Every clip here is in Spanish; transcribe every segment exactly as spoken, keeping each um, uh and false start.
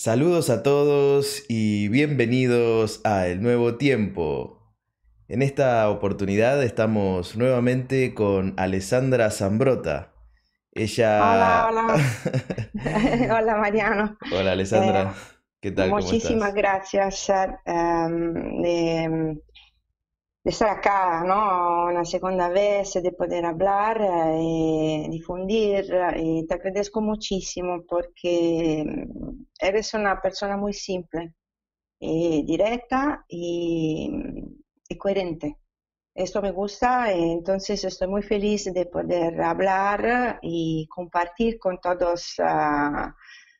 Saludos a todos y bienvenidos a El Nuevo Tiempo. En esta oportunidad estamos nuevamente con Alessandra Sambrotta. Ella... Hola, hola. Hola, Mariano. Hola, Alessandra. Eh, ¿Qué tal? Muchísimas gracias um, de, de estar acá, ¿no? Una segunda vez, de poder hablar y difundir. Y te agradezco muchísimo porque eres una persona muy simple, y directa y, y coherente. Esto me gusta, entonces estoy muy feliz de poder hablar y compartir con todos, uh,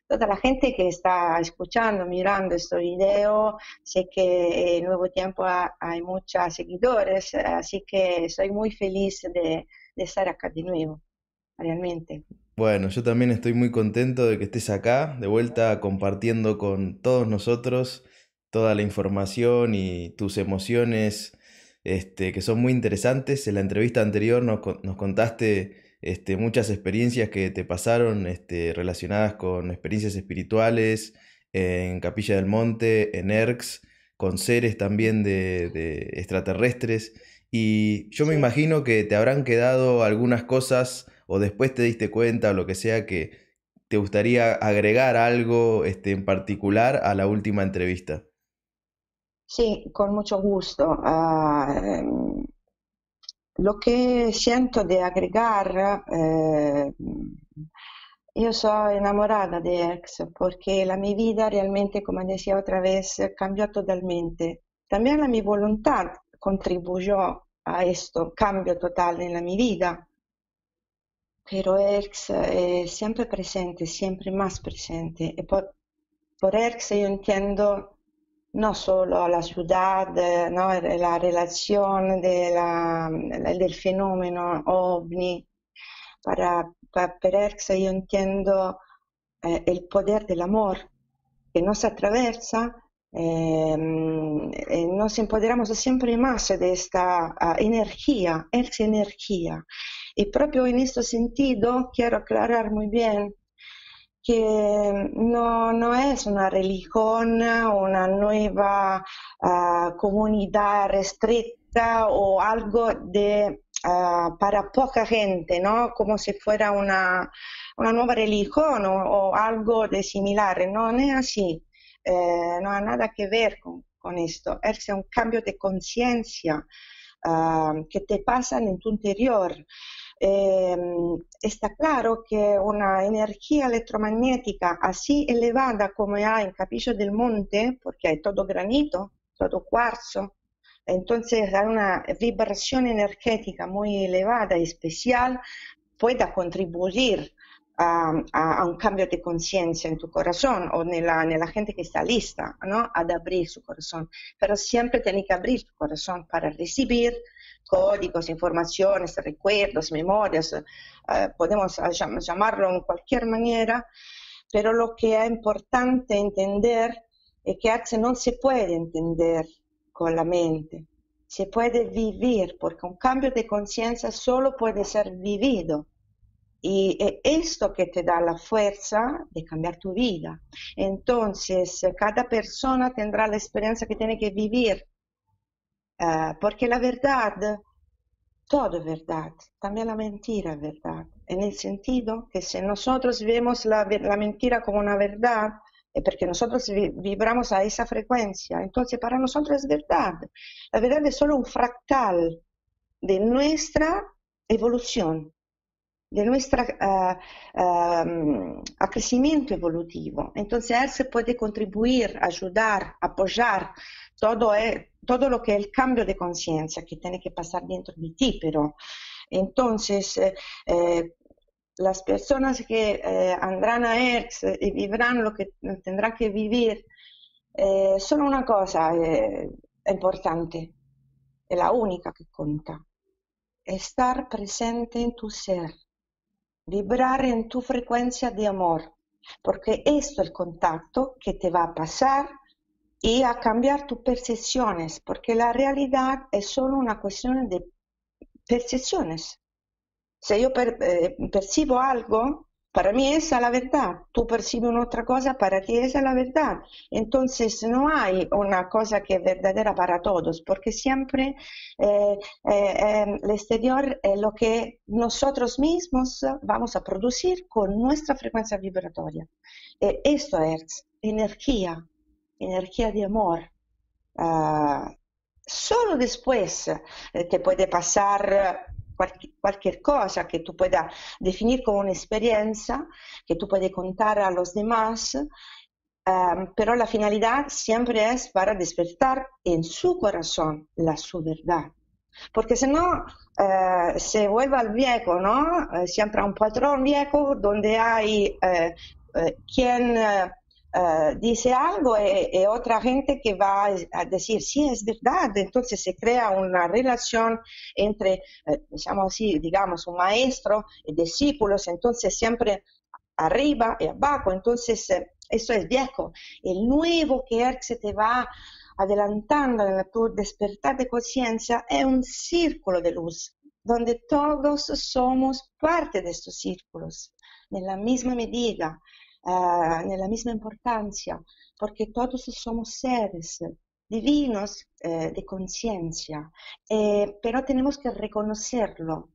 toda la gente que está escuchando, mirando este video. Sé que en Nuevo Tiempo ha, hay muchos seguidores, así que estoy muy feliz de, de estar acá de nuevo, realmente. Bueno, yo también estoy muy contento de que estés acá, de vuelta compartiendo con todos nosotros toda la información y tus emociones. Este, que son muy interesantes. En la entrevista anterior nos, nos contaste este, muchas experiencias que te pasaron este, relacionadas con experiencias espirituales, en Capilla del Monte, en Erks, con seres también de, de extraterrestres. Y yo me sí. imagino que te habrán quedado algunas cosas, o después te diste cuenta, o lo que sea, que te gustaría agregar algo este, en particular a la última entrevista. Sí, con mucho gusto. Uh, lo que siento de agregar, eh, yo soy enamorada de Erks porque la mia vita realmente, come decía otra vez, cambió totalmente. También la mia voluntad contribuyó a questo cambio total nella mia vita. Pero Erks è sempre presente, sempre más presente. E por, por Erks io intendo no solo la ciudad, ¿no? La relación de la, del fenómeno ovni. Para, para Erks yo entiendo eh, el poder del amor que nos atravesa, eh, nos empoderamos siempre más de esta uh, energía, Erks energía. Y proprio en este sentido quiero aclarar muy bien que no, no es una religión, una nueva uh, comunidad restricta o algo de, uh, para poca gente, ¿no? Como si fuera una, una nueva religión o, o algo de similar. No, no es así, eh, no ha nada que ver con, con esto. Es un cambio de conciencia uh, que te pasa en tu interior. Eh, está claro che una energia elettromagnetica così elevata come ha in Capilla del Monte, perché è tutto granito, tutto quarzo, entonces ha una vibrazione energetica molto elevata e speciale, pueda contribuire a, a, a un cambio di conciencia in tu corazón o nella, nella gente che sta lista, ¿no? Ad abrir su corazón, pero siempre tiene que abrir su corazón para recibir códigos, informaciones, recuerdos, memorias, eh, podemos llam llamarlo en cualquier manera, pero lo que es importante entender es que Erks no se puede entender con la mente, se puede vivir, porque un cambio de conciencia solo puede ser vivido. Y es esto que te da la fuerza de cambiar tu vida. Entonces, cada persona tendrá la experiencia que tiene que vivir. Uh, porque la verdad, todo es verdad, también la mentira es verdad, en el sentido que si nosotros vemos la, la mentira como una verdad, es porque nosotros vi, vibramos a esa frecuencia, entonces para nosotros es verdad. La verdad es solo un fractal de nuestra evolución, de nuestro uh, uh, crecimiento evolutivo. Entonces él se puede contribuir, ayudar, apoyar, todo es... todo lo que es el cambio de conciencia que tiene que pasar dentro de ti, pero entonces eh, las personas que eh, andarán a Erks y vivirán lo que tendrán que vivir, eh, solo una cosa eh, importante, es la única que cuenta, estar presente en tu ser, vibrar en tu frecuencia de amor, porque esto es el contacto que te va a pasar y a cambiar tus percepciones, porque la realidad es solo una cuestión de percepciones. Si yo per, eh, percibo algo, Para mí esa es la verdad. Tú percibes una otra cosa, para ti esa es la verdad. Entonces no hay una cosa que es verdadera para todos, porque siempre eh, eh, el exterior es lo que nosotros mismos vamos a producir con nuestra frecuencia vibratoria. Eh, esto es energía, energía de amor. Uh, solo después eh, te puede pasar cualquier cosa que tú puedas definir como una experiencia, que tú puedes contar a los demás, um, pero la finalidad siempre es para despertar en su corazón la su verdad. Porque si no, eh, se vuelve al viejo, ¿no? Eh, siempre un patrón viejo donde hay eh, eh, quien eh, eh, dice algo y, y otra gente que va a decir, sí, es verdad. Entonces se crea una relación entre, eh, diciamo así, digamos, un maestro y discípulos, entonces siempre arriba y abajo. Entonces eh, eso es viejo. El nuevo que Erks te va adelantando en tu despertar de conciencia es un círculo de luz, donde todos somos parte de estos círculos, en la misma medida, eh, nella misma importancia, porque todos somos seres divinos eh, de conciencia, eh, pero tenemos que reconocerlo,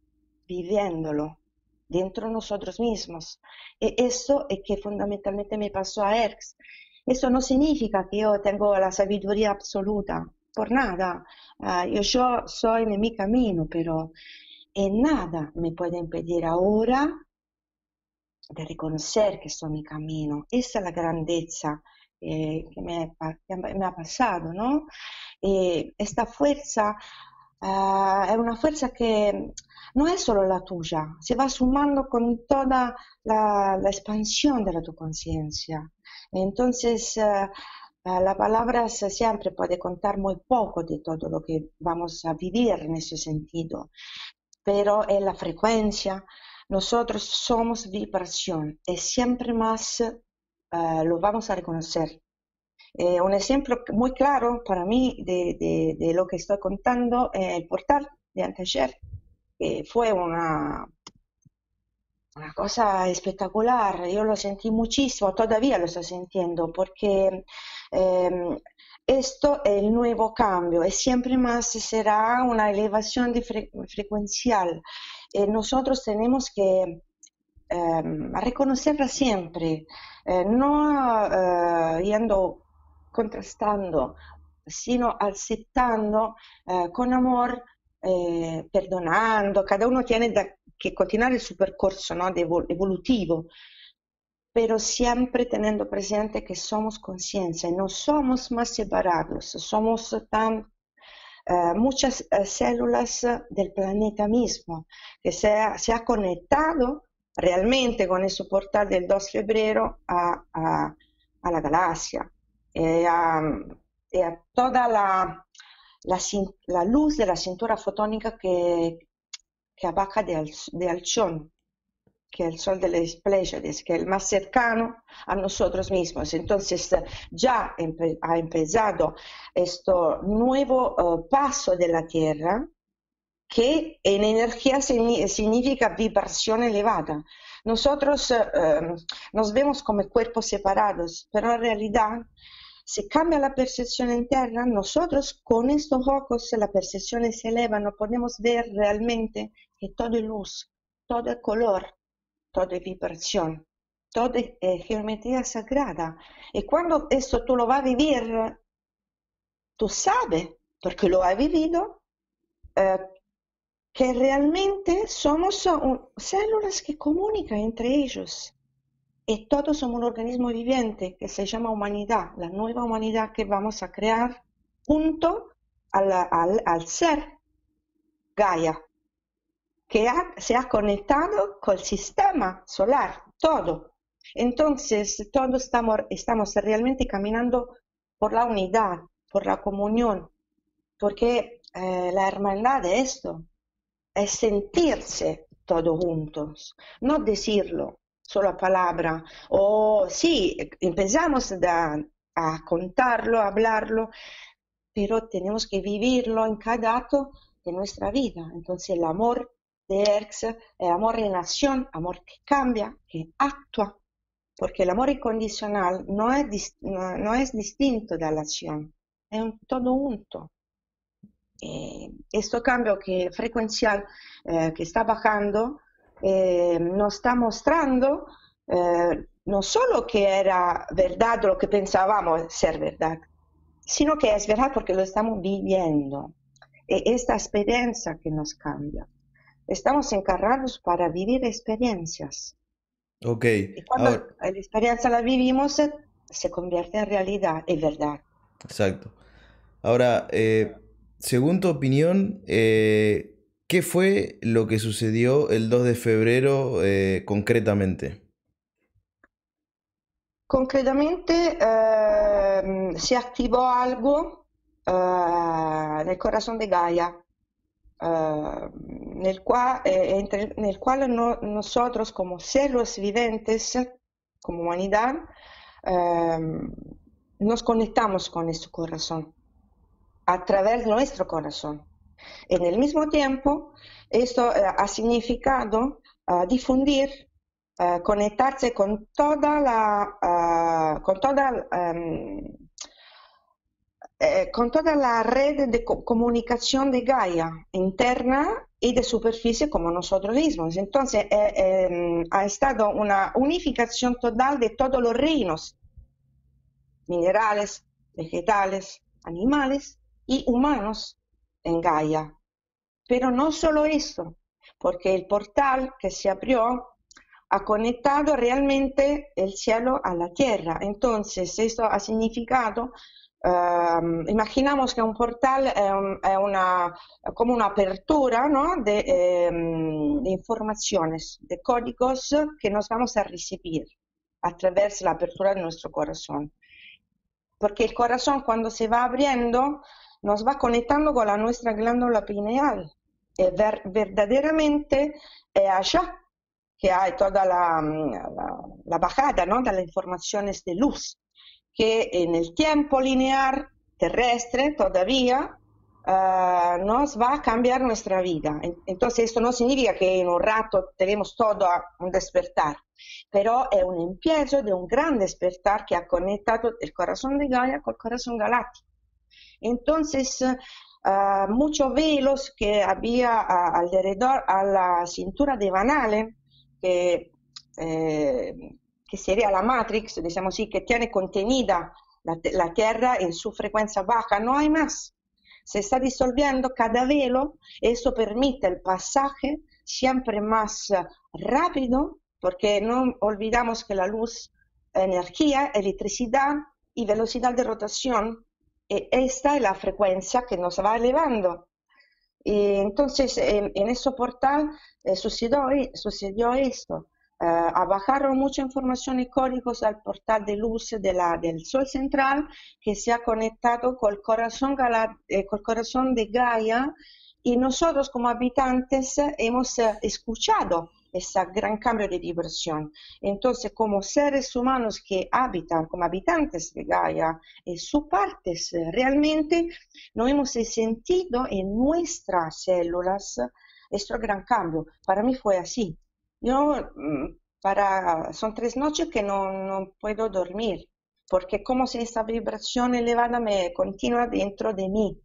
viviéndolo dentro nosotros mismos. Y eso es que fundamentalmente me pasó a Erks. Eso no significa que yo tengo la sabiduría absoluta, por nada. Uh, yo, yo soy en mi camino, pero en nada me puede impedir ahora de reconocer que soy mi camino. Esa es la grandeza eh, que, me, que me ha pasado, ¿no? Eh, esta fuerza uh, es una fuerza que no es solo la tuya, se va sumando con toda la, la expansión de la tu conciencia. Entonces, uh, la palabra siempre puede contar muy poco de todo lo que vamos a vivir en ese sentido, pero en la frecuencia, nosotros somos vibración y siempre más uh, lo vamos a reconocer. Eh, un ejemplo muy claro para mí de, de, de lo que estoy contando es el portal de anteayer, que fue una... una cosa espectacular, yo lo sentí muchísimo, todavía lo estoy sintiendo, porque eh, esto es el nuevo cambio, y siempre más será una elevación de fre frecuencial. Eh, nosotros tenemos que eh, reconocerla siempre, eh, no eh, yendo contrastando, sino aceptando eh, con amor, eh, perdonando. Cada uno tiene da che continuare il suo percorso, no, evolutivo, pero siempre tenendo presente che somos conciencia e non somos más separados, somos tan eh, muchas eh, células del planeta mismo, que se ha, se ha conectado realmente con ese portal del dos de febrero a, a, a la galaxia e a, e a toda la, la, la luz de la cintura fotónica che che abbaca di, Al di Alchón, che è il sol delle Pléyades, che è il più cercano a nosotros mismos. Entonces già empe ha empezato questo nuovo uh, passo della Tierra, che in energia significa vibrazione elevata. Nosotros uh, nos vemos come cuerpos separados, però in realtà se cambia la percepción interna, nosotros con estos ojos, la percepción se eleva, no podemos ver realmente que todo es luz, todo es color, todo es vibración, todo es eh, geometría sagrada. Y cuando esto tú lo vas a vivir, tú sabes, porque lo has vivido, eh, que realmente somos un, células que comunican entre ellos. Y todos somos un organismo viviente que se llama humanidad, la nueva humanidad que vamos a crear junto al, al, al ser Gaia, que ha, se ha conectado con el sistema solar, todo. Entonces todos estamos, estamos realmente caminando por la unidad, por la comunión, porque eh, la hermandad de esto es sentirse todos juntos, no decirlo solo a palabra, o sí, empezamos da, a contarlo, a hablarlo, pero tenemos que vivirlo en cada acto de nuestra vida. Entonces el amor de Erks, el amor en acción, amor que cambia, que actúa, porque el amor incondicional no es, no, no es distinto de la acción, es un todo junto. Eh, este cambio que, frecuencial eh, que está bajando eh, nos está mostrando eh, no solo que era verdad lo que pensábamos ser verdad, sino que es verdad porque lo estamos viviendo. Y esta experiencia que nos cambia. Estamos encargados para vivir experiencias. Ok. Y cuando ahora, la experiencia la vivimos, se, se convierte en realidad, en verdad. Exacto. Ahora, eh, según tu opinión, eh, ¿qué fue lo que sucedió el dos de febrero eh, concretamente? Concretamente eh, se activó algo eh, nel corazón de Gaia, eh, nel cual, eh, entre, nel cual no, nosotros como seres viventes, como humanidad, eh, nos conectamos con nuestro corazón, a través de nuestro corazón. En el mismo tiempo, esto eh, ha significado eh, difundir, Uh, conectarse con toda la uh, con toda um, eh, con toda la red de co comunicación de Gaia interna y de superficie como nosotros mismos. Entonces eh, eh, ha estado una unificación total de todos los reinos minerales, vegetales, animales y humanos en Gaia. Pero no solo eso, porque el portal que se abrió ha conectado realmente el cielo a la tierra. Entonces, esto ha significado, eh, imaginamos que un portal es, es una, como una apertura, ¿no?, de, eh, de informaciones, de códigos que nos vamos a recibir a través de la apertura de nuestro corazón. Porque el corazón, cuando se va abriendo, nos va conectando con la nuestra glándula pineal. Y ver, verdaderamente es allá que hay toda la, la, la bajada, ¿no?, de las informaciones de luz, que en el tiempo lineal terrestre todavía uh, nos va a cambiar nuestra vida. Entonces esto no significa que en un rato tenemos todo un despertar, pero es un empiezo de un gran despertar que ha conectado el corazón de Gaia con el corazón galáctico. Entonces uh, muchos velos que había uh, alrededor a la cintura de Van Allen, Que, eh, que sería la Matrix, diciamo así, que tiene contenida la, la Tierra en su frecuencia baja, no hay más. Se está disolviendo cada velo, eso permite el pasaje siempre más rápido, porque no olvidamos que la luz, energía, electricidad y velocidad de rotación, y esta es la frecuencia que nos va elevando. Y entonces en, en ese portal eh, sucedió, sucedió esto, eh, bajaron mucha información y códigos al portal de luz de la, del Sol Central, que se ha conectado con el corazón, eh, con el corazón de Gaia, y nosotros como habitantes hemos eh, escuchado ese gran cambio de vibración. Entonces como seres humanos que habitan, como habitantes de Gaia, en sus partes realmente no hemos sentido en nuestras células este gran cambio. Para mí fue así. Yo, para, son tres noches que no, no puedo dormir, porque como si esta vibración elevada me continúa dentro de mí.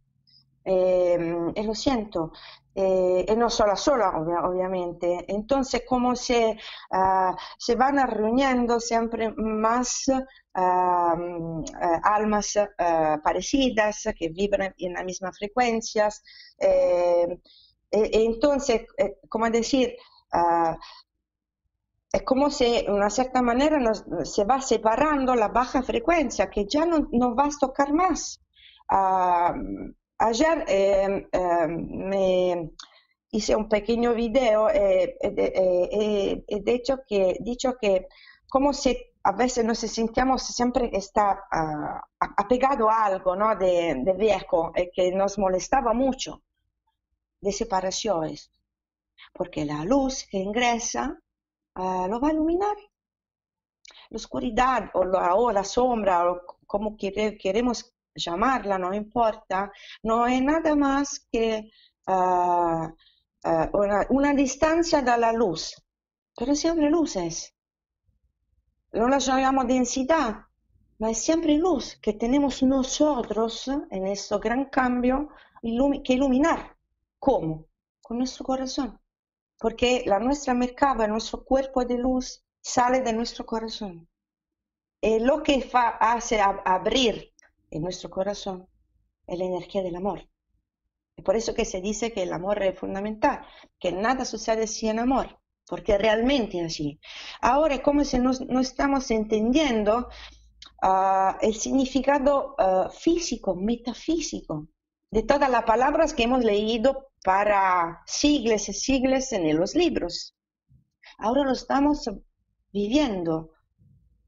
Eh, eh, lo siento, eh, y no sola sola obvia, obviamente. Entonces como se, uh, se van reuniendo siempre más uh, uh, almas uh, parecidas que vibran en las mismas frecuencias, eh, eh, entonces eh, como decir, uh, es como si de una cierta manera nos, se va separando la baja frecuencia que ya no, no va a tocar más. uh, Ayer eh, eh, me hice un pequeño video eh, eh, eh, eh, de hecho que, dicho que como si a veces nos sentimos siempre está uh, apegado a algo, ¿no?, de, de viejo, eh, que nos molestaba mucho, de separaciones, porque la luz que ingresa uh, lo va a iluminar. La oscuridad o la, o la sombra, o como quere, queremos llamarla, no importa, no es nada más que uh, uh, una, una distancia dalla luz, pero siempre luces. No la llamamos densidad, ma è sempre luz que tenemos nosotros en este gran cambio ilumi que iluminar. ¿Cómo? Con nuestro corazón. Porque la nuestra mercaba, nuestro cuerpo de luz, sale de nuestro corazón. Y lo que fa, hace ab abrir en nuestro corazón es la energía del amor. Y por eso que se dice que el amor es fundamental, que nada sucede sin amor, porque realmente es así. Ahora es como si no, no estamos entendiendo Uh, el significado uh, físico, metafísico, de todas las palabras que hemos leído para siglos y siglos en los libros. Ahora lo estamos viviendo.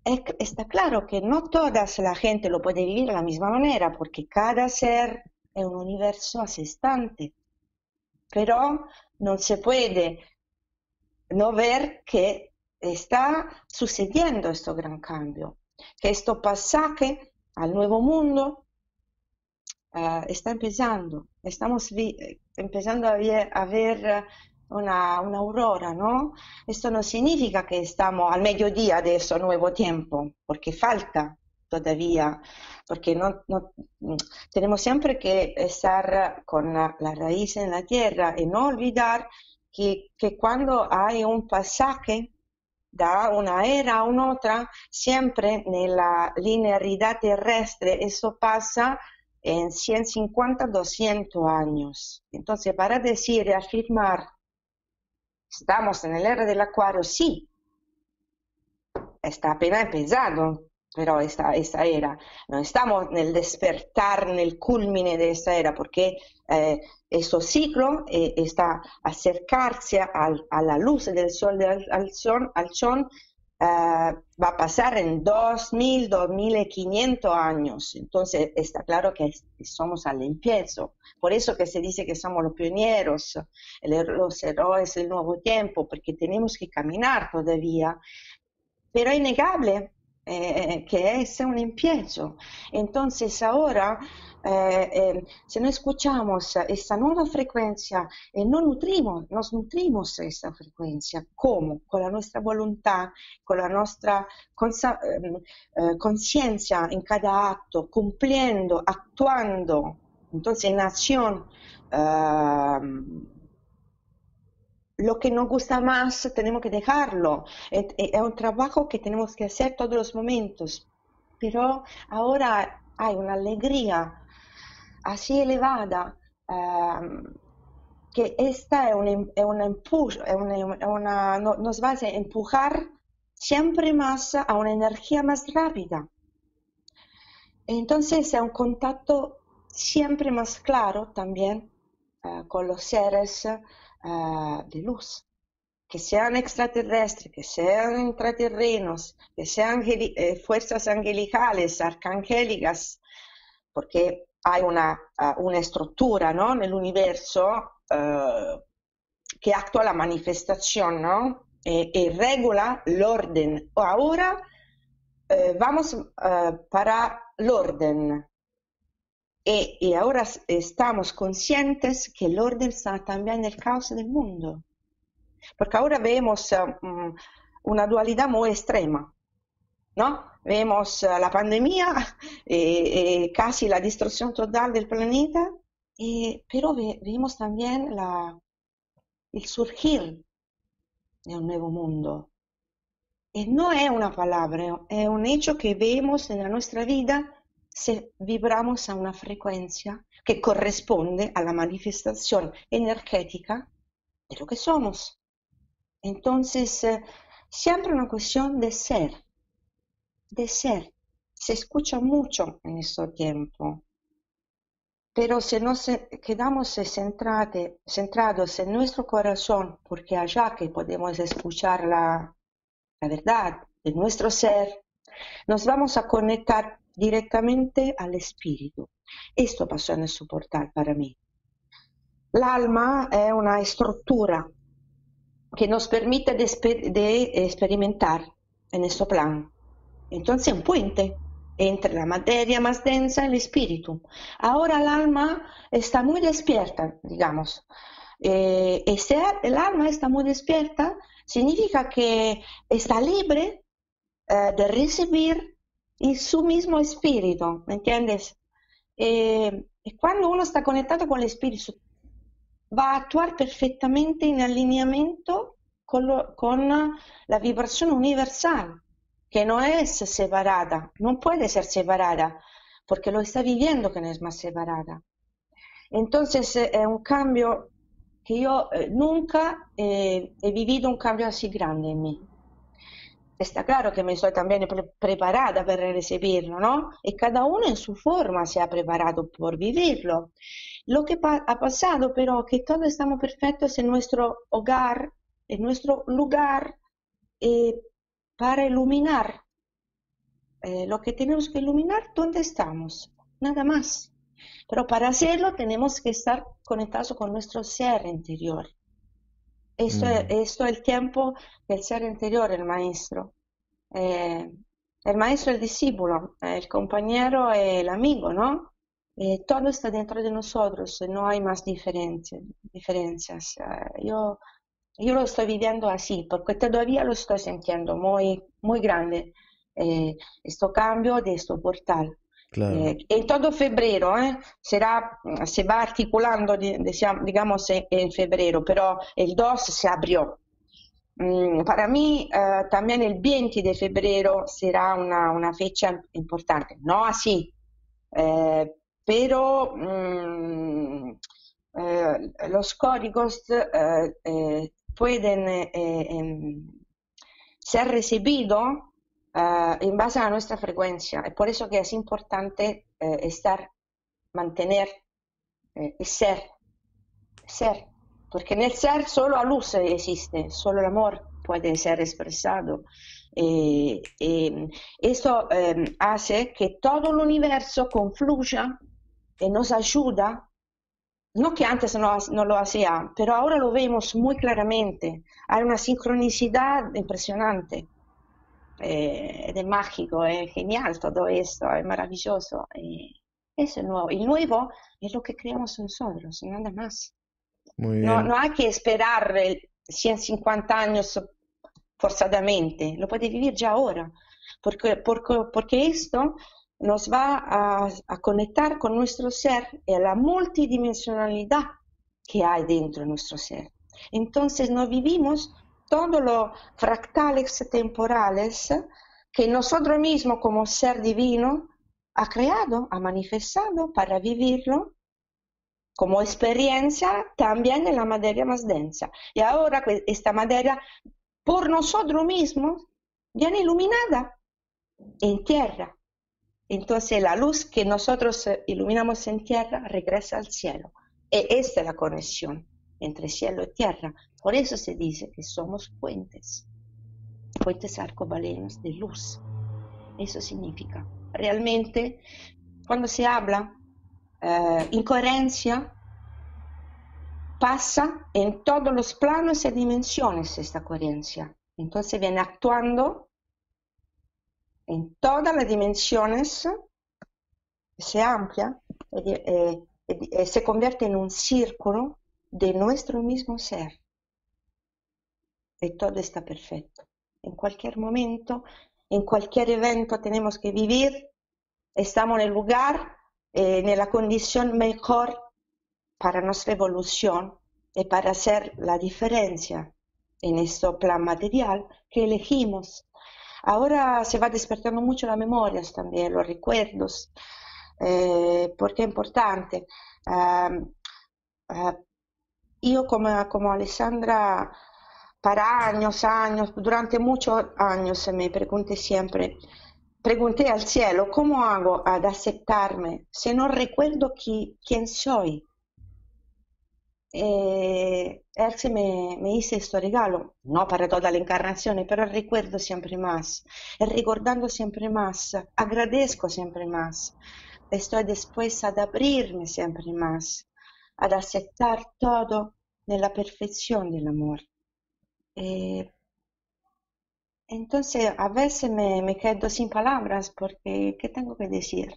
Es, está claro que no toda la gente lo puede vivir de la misma manera, porque cada ser es un universo a sé stante. Pero no se puede no ver que está sucediendo este gran cambio, que este pasaje al nuevo mundo uh, está empezando. Estamos empezando a ver, a ver una, una aurora, ¿no? Esto no significa que estamos al mediodía de este nuevo tiempo, porque falta todavía, porque no, no, tenemos siempre que estar con la, la raíz en la tierra y no olvidar que, que cuando hay un pasaje da una era a un'altra, sempre nella linearità terrestre, eso pasa en ciento cincuenta a doscientos años. Entonces, para decir y afirmar, estamos en el era del acuario, sí, está apenas empezado, pero esta, esta era, no estamos nel despertar, nel culmine de esta era, porque eh, questo ciclo eh, sta acercarsi al, alla luce del sol del Alchón, eh, va a pasar en dos mil, dos mil quinientos años. Entonces está claro que somos al empiezo. Por eso que se dice que somos los pioneros, los héroes del nuevo tiempo, porque tenemos que caminar todavía. Pero es innegable Eh, que es un empiezo. Entonces ahora eh, eh, si no escuchamos esta nueva frecuencia y eh, no nutrimos, nos nutrimos esta frecuencia, ¿cómo? Con la nuestra voluntad, con la nuestra conciencia eh, en cada acto, cumpliendo, actuando, entonces en acción. Eh, Lo que nos gusta más tenemos que dejarlo, es, es un trabajo que tenemos que hacer todos los momentos, pero ahora hay una alegría así elevada, eh, que esta es un, es un empujo, es una, es una, nos va a empujar siempre más a una energía más rápida. Entonces es un contacto siempre más claro también eh, con los seres Uh, de luz, que sean extraterrestres, que sean intraterrenos, que sean eh, fuerzas angelicales, arcangélicas, porque hay una, uh, una estructura, ¿no?, en el universo uh, que actúa la manifestación, ¿no?, y, y regula el orden. Ahora eh, vamos uh, para el orden. Y, y ahora estamos conscientes que el orden está también en el caos del mundo. Porque ahora vemos um, una dualidad muy extrema, ¿no? Vemos uh, la pandemia, eh, eh, casi la destrucción total del planeta, eh, pero ve, vemos también la, el surgir de un nuevo mundo. Y no es una palabra, es un hecho que vemos en la nuestra vida se vibramos a una frecuencia che corrisponde alla manifestazione energetica di lo che siamo. Entonces, eh, sempre una questione di essere, di essere. Se escucha mucho in questo tempo, però se non quedamos centrate, centrados en nuestro corazón, porque allá que podemos escuchar la, la verdad de nuestro ser, nos vamos a conectar directamente al espíritu. Esto pasó en su portal para mí. El alma es una estructura que nos permite de, de experimentar en este plan. Entonces, un puente entre la materia más densa y el espíritu. Ahora el alma está muy despierta, digamos, Eh, e se el alma está muy despierta, significa que está libre eh, de recibir en su mismo espíritu, ¿me entiendes? Eh, cuando uno está conectado con el espíritu, va a actuar perfectamente en alineamiento con, lo, con la vibración universal, que no es separada, no puede ser separada, porque lo está viviendo que no es más separada. Entonces es un cambio que yo nunca eh, he vivido un cambio así grande en mí. Está claro que me estoy también pre preparada para recibirlo, ¿no? Y cada uno en su forma se ha preparado por vivirlo. Lo que pa ha pasado, pero que todos estamos perfectos en nuestro hogar, en nuestro lugar, eh, para iluminar. Eh, lo que tenemos que iluminar, ¿dónde estamos? Nada más. Pero para hacerlo tenemos que estar conectados con nuestro ser interior. Esto, mm. es, esto es el tiempo del ser interior, el maestro. Eh, el maestro es el discípulo, el compañero es el amigo, ¿no? Eh, todo está dentro de nosotros, no hay más diferencias. Eh, yo, yo lo estoy viviendo así, porque todavía lo estoy sintiendo muy, muy grande, eh, este cambio de este portal. Claro. Eh, en todo febrero, eh, será, se va articulando, digamos, en febrero, pero el dos se abrió. Mm, para mí, eh, también el veinte de febrero será una, una fecha importante, no así. Eh, pero mm, eh, los códigos eh, eh, pueden eh, eh, ser recibidos eh, en base a nuestra frecuencia, es por eso que es importante eh, estar, mantener eh, y ser, ser, porque en el ser solo la luz existe, solo el amor puede ser expresado. Eh, eh, esto eh, hace que todo el universo confluya y nos ayuda, no que antes no, no lo hacía, pero ahora lo vemos muy claramente, hay una sincronicidad impresionante, eh, es mágico, es genial todo esto, es maravilloso, eh, eso es nuevo, el nuevo es lo que creamos nosotros, nada más. Muy bien. No, no hay que esperar ciento cincuenta años forzadamente, lo puedes vivir ya ahora, porque, porque, porque esto nos va a, a conectar con nuestro ser y a la multidimensionalidad que hay dentro de nuestro ser. Entonces nos vivimos todos los fractales temporales que nosotros mismos como ser divino ha creado, ha manifestado para vivirlo como experiencia también en la materia más densa. Y ahora esta materia por nosotros mismos, viene iluminada en tierra. Entonces la luz que nosotros iluminamos en tierra regresa al cielo. Y esta es la conexión entre cielo y tierra. Por eso se dice que somos puentes, puentes arcobalenos de luz. Eso significa. Realmente, cuando se habla eh, incoherencia, pasa en todos los planos y dimensiones esta coherencia. Entonces viene actuando en todas las dimensiones, se amplia, eh, eh, eh, se convierte en un círculo de nuestro mismo ser. Y todo está perfecto. En cualquier momento, en cualquier evento tenemos que vivir, estamos en el lugar, eh, en la condición mejor para nuestra evolución y para hacer la diferencia en este plan material que elegimos. Ahora se va despertando mucho las memorias también, los recuerdos, eh, porque es importante. Uh, uh, yo como, como Alessandra, para años, años, durante muchos años me pregunté siempre, pregunté al cielo, ¿cómo hago ad aceptarme si no recuerdo qui, quién soy? Eh, Erks me, me hizo este regalo, no para toda la encarnación, pero recuerdo siempre más, recordando siempre más, agradezco siempre más, estoy dispuesta ad abrirme siempre más, ad aceptar todo nella perfección del amor. Eh, entonces a veces me, me quedo sin palabras porque ¿qué tengo que decir?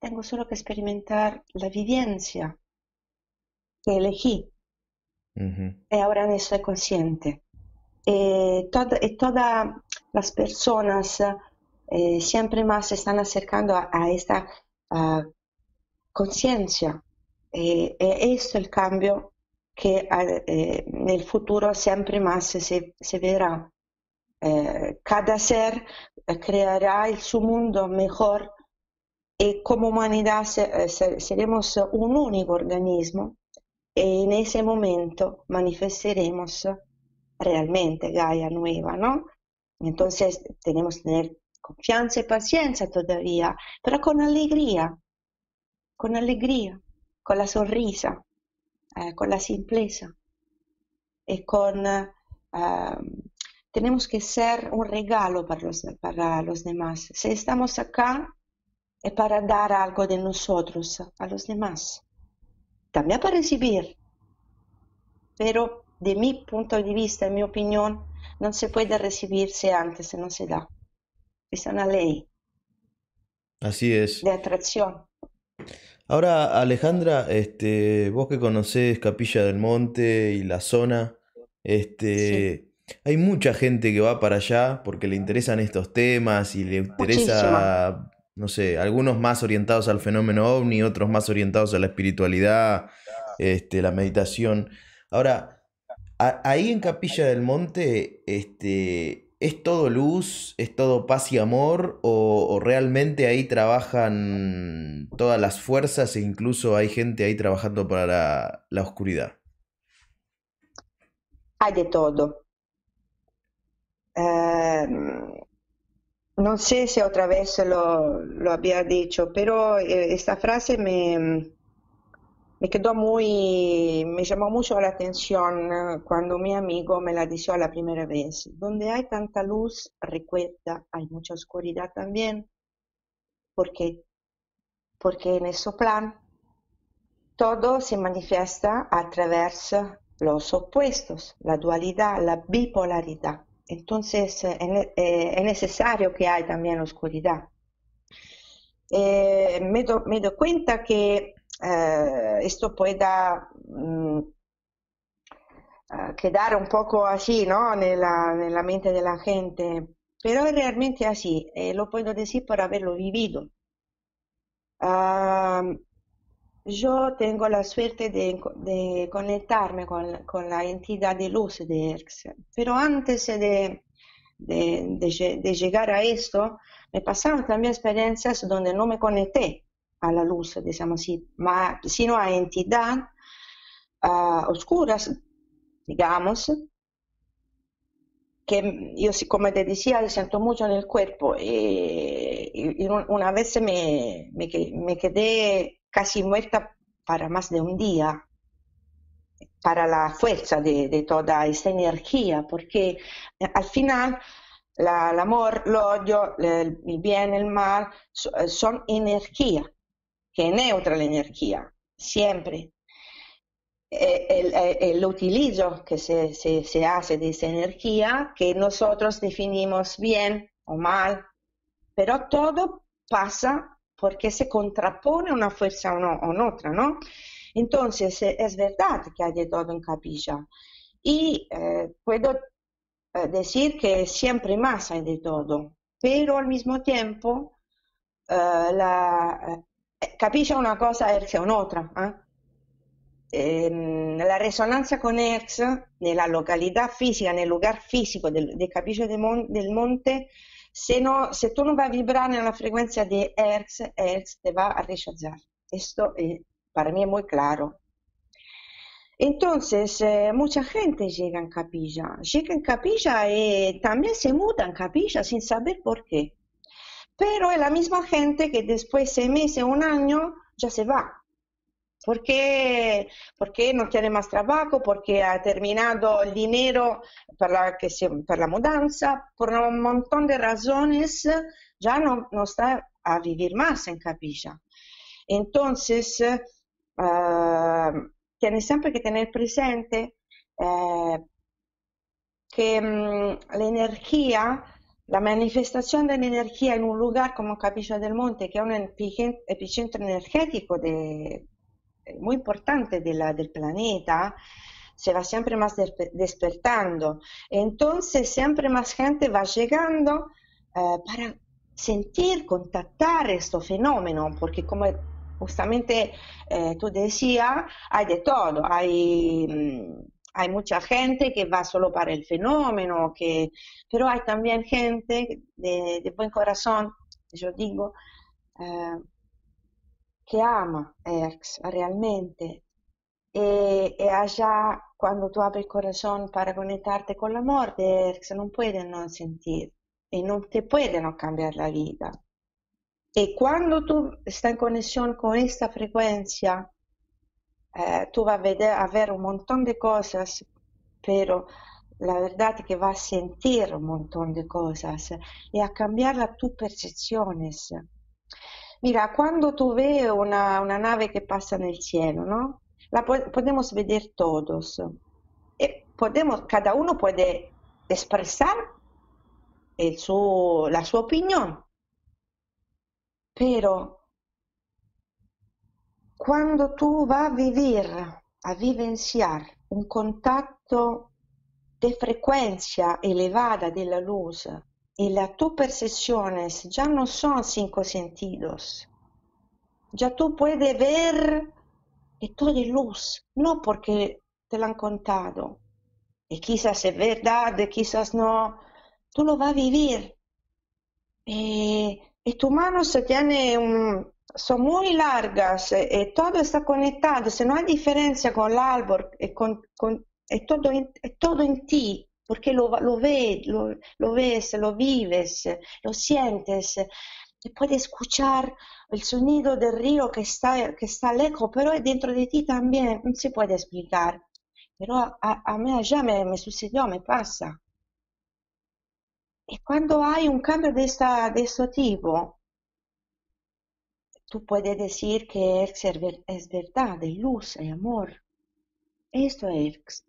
Tengo solo que experimentar la vivencia que elegí Uh-huh. E ahora eso es consciente. Eh, tod y todas las personas eh, siempre más se están acercando a, a esta uh, conciencia. Eh, eh, eso es el cambio que eh, en el futuro siempre más se, se verá. Eh, cada ser creará su mundo mejor y como humanidad se, se, seremos un único organismo y en ese momento manifestaremos realmente Gaia nueva, ¿no? Entonces tenemos que tener confianza y paciencia todavía, pero con alegría, con alegría, con la sonrisa, eh, con la simpleza y con... Eh, eh, tenemos que ser un regalo para los, para los demás. Si estamos acá es para dar algo de nosotros a los demás. También para recibir. Pero de mi punto de vista, en mi opinión, no se puede recibirse antes si no se da. Es una ley. Así es. De atracción. Ahora, Alejandra, este, vos que conocés Capilla del Monte y la zona, este... Sí. Hay mucha gente que va para allá porque le interesan estos temas y le interesa, muchísimo. No sé, algunos más orientados al fenómeno ovni, otros más orientados a la espiritualidad, este, la meditación. Ahora, a, ahí en Capilla del Monte, este, ¿es todo luz, es todo paz y amor o, o realmente ahí trabajan todas las fuerzas e incluso hay gente ahí trabajando para la, la oscuridad? Hay de todo. Eh, no sé si otra vez lo, lo había dicho, pero esta frase me, me quedó muy, me llamó mucho la atención cuando mi amigo me la dijo la primera vez. Donde hay tanta luz, recuerda, hay mucha oscuridad también, porque, porque en ese plan todo se manifiesta a través los opuestos, la dualidad, la bipolaridad. Entonces eh, eh, es necesario que haya también oscuridad. Eh, me, do, me doy cuenta que eh, esto pueda mm, quedar un poco así, ¿no? Nella, nella mente de la gente, pero es realmente así, eh, lo puedo decir por haberlo vivido. Uh, yo tengo la suerte de, de conectarme con, con la entidad de luz de Erks, pero antes de, de, de, de llegar a esto, me pasaron también experiencias donde no me conecté a la luz, digamos así, sino a entidades uh, oscuras, digamos, que yo, como te decía, le siento mucho en el cuerpo, y, y una vez me, me, me quedé casi muerta para más de un día, para la fuerza de, de toda esta energía, porque al final la, el amor, el odio, el bien, el mal, son energía, que es neutra la energía, siempre. El, el, el utilizo que se, se, se hace de esa energía, que nosotros definimos bien o mal, pero todo pasa porque se contrapone una fuerza o no, una otra, ¿no? Entonces, es verdad que hay de todo en Capilla. Y eh, puedo decir que siempre más hay de todo, pero al mismo tiempo, eh, la Capilla es una cosa, Erks es otra. ¿eh? Eh, la resonancia con Erks, nella località fisica, nel lugar fisico del, de Capilla del, Mon del Monte, Se, no, se tú no vas a vibrar en la frecuencia de Erks, Erks te va a rechazar. Esto eh, para mí es muy claro. Entonces, eh, mucha gente llega en Capilla. Llega en Capilla y también se muda en Capilla sin saber por qué. Pero es la misma gente que después de seis meses, un año, ya se va. Porque, porque no tiene más trabajo, porque ha terminado el dinero para la, que se, para la mudanza, por un montón de razones, ya no, no está a vivir más en Capilla. Entonces, uh, tienes siempre que tener presente uh, que um, la energía, la manifestazione dell'energia in un lugar come Capilla del Monte, che è un epicentro energetico de muy importante de la, del planeta, se va siempre más despertando. Entonces siempre más gente va llegando eh, para sentir, contactar este fenómeno, porque como justamente eh, tú decías, hay de todo, hay, hay mucha gente que va solo para el fenómeno, que, pero hay también gente de, de buen corazón, yo digo, eh, que ama Erks realmente. E, e allá, cuando tú abres el corazón para conectarte con el amor de Erks, no pueden no sentir y no te pueden no cambiar la vida. Y cuando tú estás en conexión con esta frecuencia, eh, tú vas a, ver, a ver un montón de cosas, pero la verdad es que vas a sentir un montón de cosas y a cambiar las tus percepciones. Mira, cuando tú ves una, una nave que pasa nel cielo, ¿no? La po podemos ver todos. E podemos, cada uno puede expresar el su, la su opinión. Pero cuando tú vas a vivir, a vivenciar un contacto de frecuencia elevada de la luz, y las tus percepciones ya no son cinco sentidos, ya tú puedes ver que todo es luz, no porque te lo han contado, y quizás es verdad, quizás no, tú lo vas a vivir. Y, y tus manos tienen un, son muy largas, y todo está conectado, si no hay diferencia con el árbol, y con, con, y todo, y todo en ti, porque lo, lo, ve, lo, lo ves, lo vives, lo sientes, y puedes escuchar el sonido del río que está, que está lejos, pero es dentro de ti también, no se puede explicar. Pero a, a mí ya me, me sucedió, me pasa. Y cuando hay un cambio de este tipo, tú puedes decir que Erks es verdad, es luz, es amor. Esto es Erks.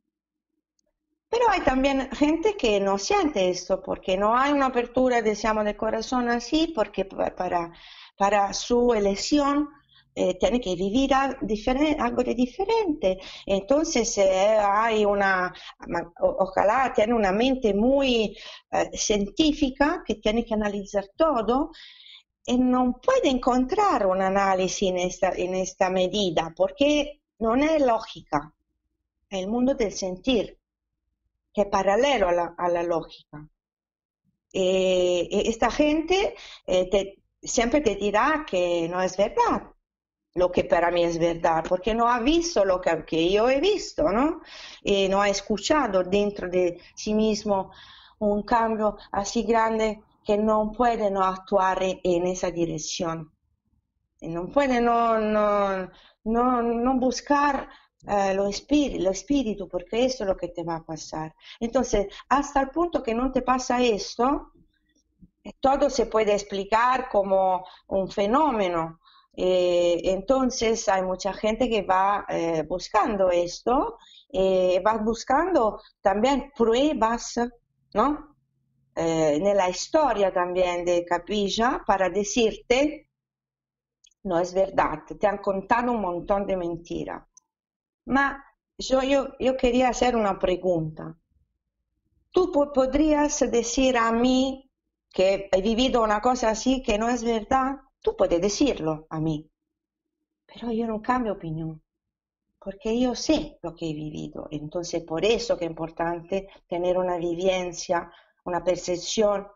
Pero hay también gente que no siente esto, porque no hay una apertura, decíamos, del corazón así, porque para, para su elección eh, tiene que vivir algo de diferente. Entonces eh, hay una, ojalá tiene una mente muy eh, científica, que tiene que analizar todo, y no puede encontrar un análisis en esta, en esta medida, porque no es lógica, es el mundo del sentir, que es paralelo a la, a la lógica. Eh, esta gente eh, te, siempre te dirá que no es verdad lo que para mí es verdad, porque no ha visto lo que, que yo he visto, ¿no? Eh, no ha escuchado dentro de sí mismo un cambio así grande que no puede no actuar en esa dirección. No puede no, no, no, no buscar Eh, lo, espíritu, lo espíritu, porque eso es lo que te va a pasar. Entonces, hasta el punto que no te pasa esto, todo se puede explicar como un fenómeno. Eh, entonces, hay mucha gente que va eh, buscando esto, eh, va buscando también pruebas, ¿no? Eh, nella historia también de Capilla, para decirte, no es verdad, te han contado un montón de mentiras. Ma yo, yo, yo quería hacer una pregunta. ¿Tú podrías decir a mí que he vivido una cosa así que no es verdad? Tú puedes decirlo a mí, pero yo no cambio opinión, porque yo sé lo que he vivido. Entonces, por eso que es importante tener una vivencia, una percepción,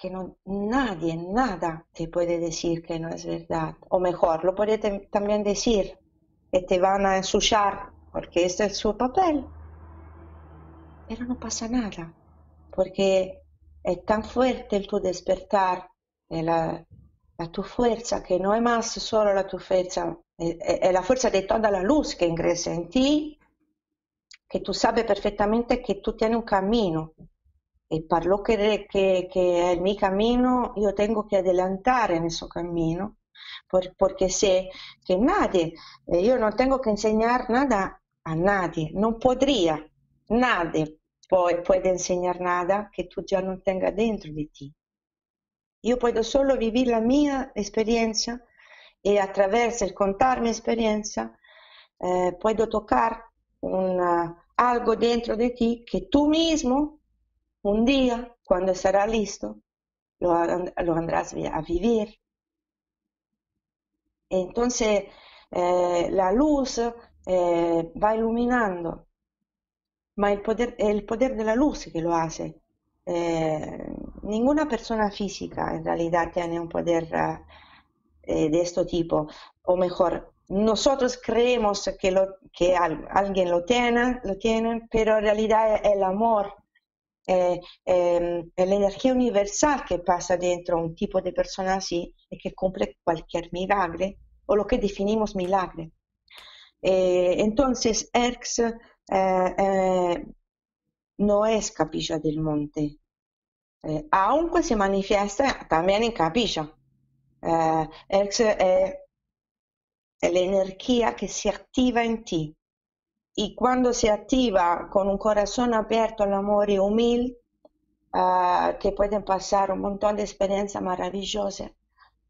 que no, nadie, nada te puede decir que no es verdad. O mejor, lo puede también decir, que te van a ensuciar, porque este es su papel. Pero no pasa nada, porque es tan fuerte el tu despertar, la, la tu fuerza, que no es más solo la tu fuerza, es, es la fuerza de toda la luz que ingresa en ti, que tú sabes perfectamente que tú tienes un camino. E per lo che, che, che è il mio cammino, io tengo che adelantare in questo cammino, per, perché se che nadie, io non tengo che insegnare nada a nadie, non podría, nadie poi può insegnare nada che tu già non tenga dentro di te. Io posso solo vivere la mia esperienza e attraverso il contarmi esperienza eh, puedo tocar un, algo dentro de ti que tú mismo, un día, cuando será listo, lo, lo andrás a vivir. Entonces, eh, la luz eh, va iluminando, ma il poder, è il poder della luce che lo hace. Eh, ninguna persona física en realidad tiene un poder eh, de este tipo, o mejor, nosotros creemos que, lo, que alguien lo tiene, lo tiene, pero en realidad es el amor, eh, eh, es la energía universal que pasa dentro un tipo de persona así y que cumple cualquier milagre, o lo que definimos milagre. Eh, entonces, Erks eh, eh, no es Capilla del Monte, eh, aunque se manifiesta también en Capilla. Eh, Erks es, es la energía que se activa en ti, y cuando se activa con un corazón abierto al amor y humilde, eh, te pueden pasar un montón de experiencias maravillosas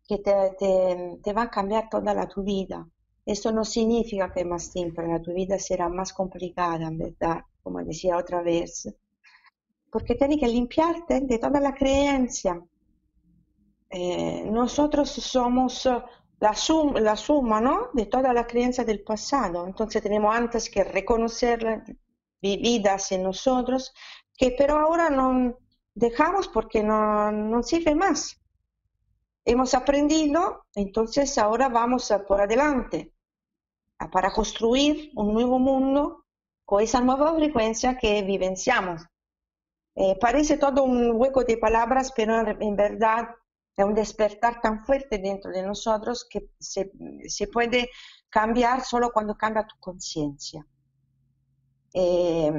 que te, te, te van a cambiar toda la tu vida. Esto no significa que más simple, la tu vida será más complicada, en verdad, como decía otra vez, porque tienes que limpiarte de toda la creencia. Eh, nosotros somos la, sum, la suma, ¿no?, de toda la creencia del pasado, entonces tenemos antes que reconocerla, vividas en nosotros, que pero ahora no dejamos porque no, no sirve más. Hemos aprendido, entonces ahora vamos por adelante para construir un nuevo mundo con esa nueva frecuencia que vivenciamos. Eh, parece todo un hueco de palabras, pero en, en verdad es un despertar tan fuerte dentro de nosotros que se, se puede cambiar solo cuando cambia tu conciencia. Eh,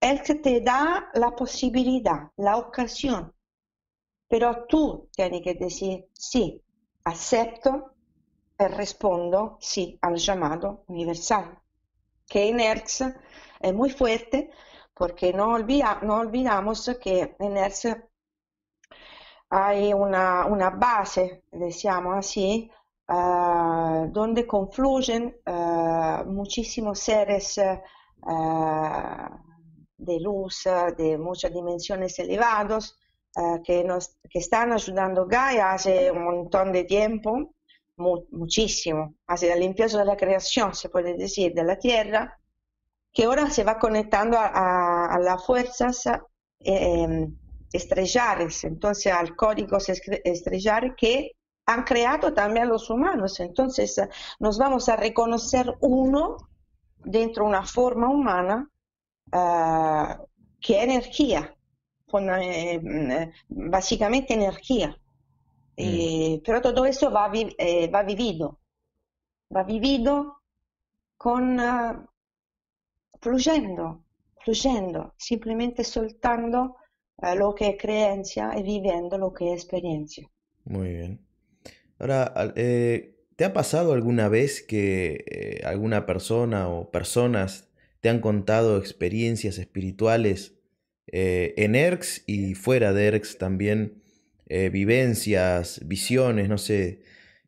él te da la posibilidad, la ocasión, pero tú tienes que decir sí, acepto y respondo sí al llamado universal, que en Erks es muy fuerte, porque no, olvida, no olvidamos que en Erks hay una, una base, decíamos así, uh, donde confluyen uh, muchísimos seres uh, de luz, de muchas dimensiones elevadas, uh, que, nos, que están ayudando a Gaia hace un montón de tiempo, muchísimo, hacia la limpieza de la creación, se puede decir, de la tierra, que ahora se va conectando a, a, a las fuerzas eh, estrellares, entonces al código estrellar que han creado también los humanos. Entonces nos vamos a reconocer uno dentro de una forma humana eh, que es energía, con, eh, básicamente energía. Eh, mm. Però tutto questo va, vi eh, va vivido, va vivido con, uh, fluyendo, fluyendo, simplemente soltando uh, lo que es creencia y viviendo lo que es experiencia. Muy bien. Ahora, eh, ¿te ha pasado alguna vez que eh, alguna persona o personas te han contado experiencias espirituales eh, en Erks y fuera de Erks también? Eh, vivencias, visiones, no sé,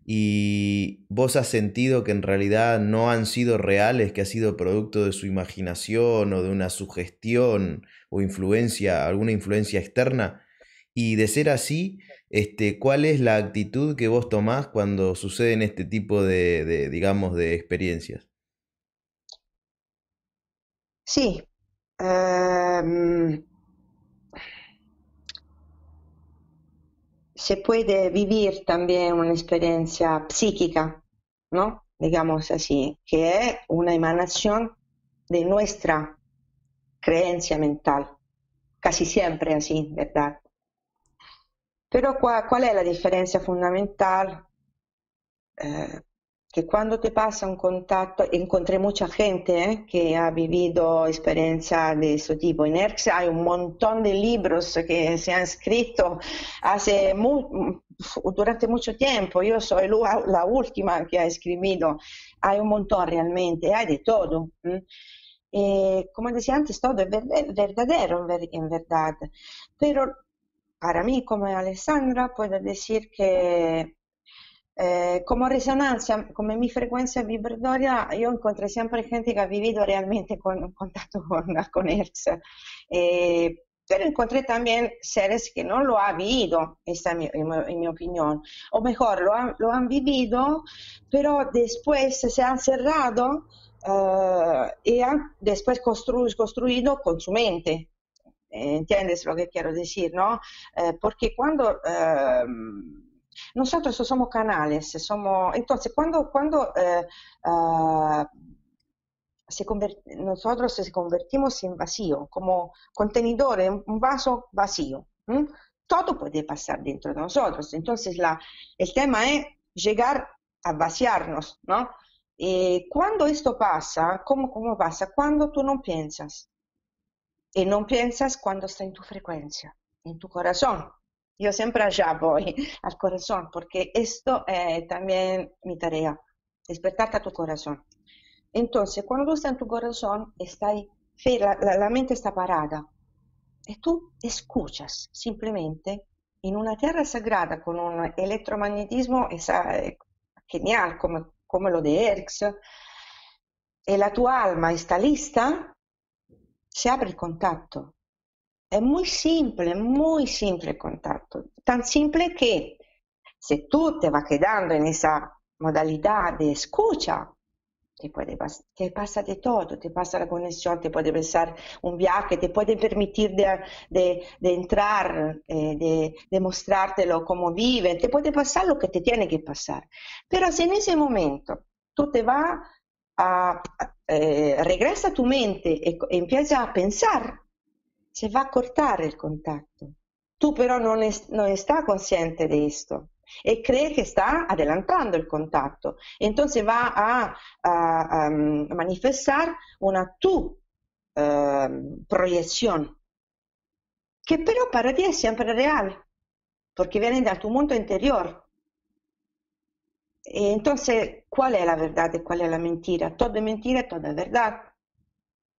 y vos has sentido que en realidad no han sido reales, que ha sido producto de su imaginación o de una sugestión o influencia, alguna influencia externa, y de ser así, este, ¿cuál es la actitud que vos tomás cuando suceden este tipo de, de digamos, de experiencias? Sí, um... se puede vivir también una experiencia psíquica, ¿no?, digamos así, que es una emanación de nuestra creencia mental, casi siempre así, ¿verdad? Pero ¿cuál es la diferencia fundamental? Eh, que cuando te pasa un contacto, encontré mucha gente eh, que ha vivido experiencias de este tipo. En Erks hay un montón de libros que se han escrito hace mu durante mucho tiempo. Yo soy la última que ha escrito. Hay un montón realmente, hay de todo. Eh, como decía antes, todo es verdadero en verdad. Pero para mí, como Alessandra, puedo decir que Eh, como resonancia, come mi frecuencia vibratoria, yo encontré siempre gente que ha vivido realmente con contacto con, con Erks, eh, pero encontré también seres que no lo han vivido, esta es mi, en mi opinión, o mejor, lo han, lo han vivido, pero después se han cerrado uh, y han después constru, construido con su mente. ¿Entiendes lo que quiero decir? ¿No? Eh, porque cuando... Uh, Nosotros somos canales, somos... entonces cuando, cuando eh, uh, se convert... nosotros nos convertimos en vacío, como contenedor, un vaso vacío, ¿eh? Todo puede pasar dentro de nosotros, entonces la... el tema es llegar a vaciarnos, ¿no? Y cuando esto pasa, ¿cómo, cómo pasa? Cuando tú no piensas, y no piensas cuando está en tu frecuencia, en tu corazón. Yo siempre allá voy, al corazón, porque esto es también mi tarea, despertarte a tu corazón. Entonces, cuando tú estás en tu corazón, estás, la, la, la mente está parada, y tú escuchas simplemente en una tierra sagrada con un electromagnetismo genial, como, como lo de Erks, y la tua alma está lista, se abre el contacto. Es muy simple, muy simple el contacto. Tan simple que si tú te vas quedando en esa modalidad de escucha, te, puede pas te pasa de todo, te pasa la conexión, te puede pasar un viaje, te puede permitir de, de, de entrar, eh, de, de mostrártelo cómo vive, te puede pasar lo que te tiene que pasar. Pero si en ese momento tú te vas a, eh, regresa a tu mente y, y empiezas a pensar, se va a cortar el contacto. Tú pero non, es, non está consciente de esto e cree che sta adelantando il contacto. Entonces va a, a, a manifestar una tu eh, proyección, que pero para ti è sempre real, perché viene dal tuo mondo interior. E entonces, ¿cuál è la verdad e qual è la mentira? Todo es mentira e todo es verdad,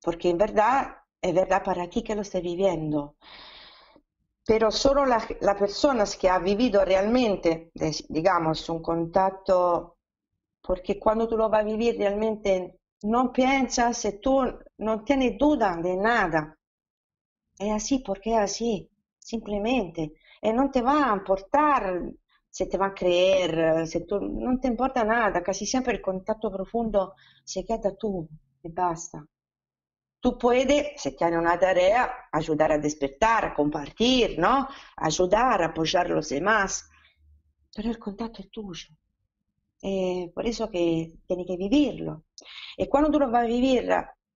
perché in verità es verdad para ti que lo estés viviendo, pero solo las la personas que ha vivido realmente, digamos, un contacto, porque cuando tú lo vas a vivir realmente no piensas y tú no tienes duda de nada. Es así porque es así, simplemente. Y no te va a importar si te va a creer, si tú, no te importa nada, casi siempre el contacto profundo se queda tú y basta. Tú puedes, si tienes una tarea, ayudar a despertar, a compartir, ¿no? Ayudar, apoyar a los demás, pero el contacto es tuyo. Eh, por eso que tienes que vivirlo. Y cuando tú lo vas a vivir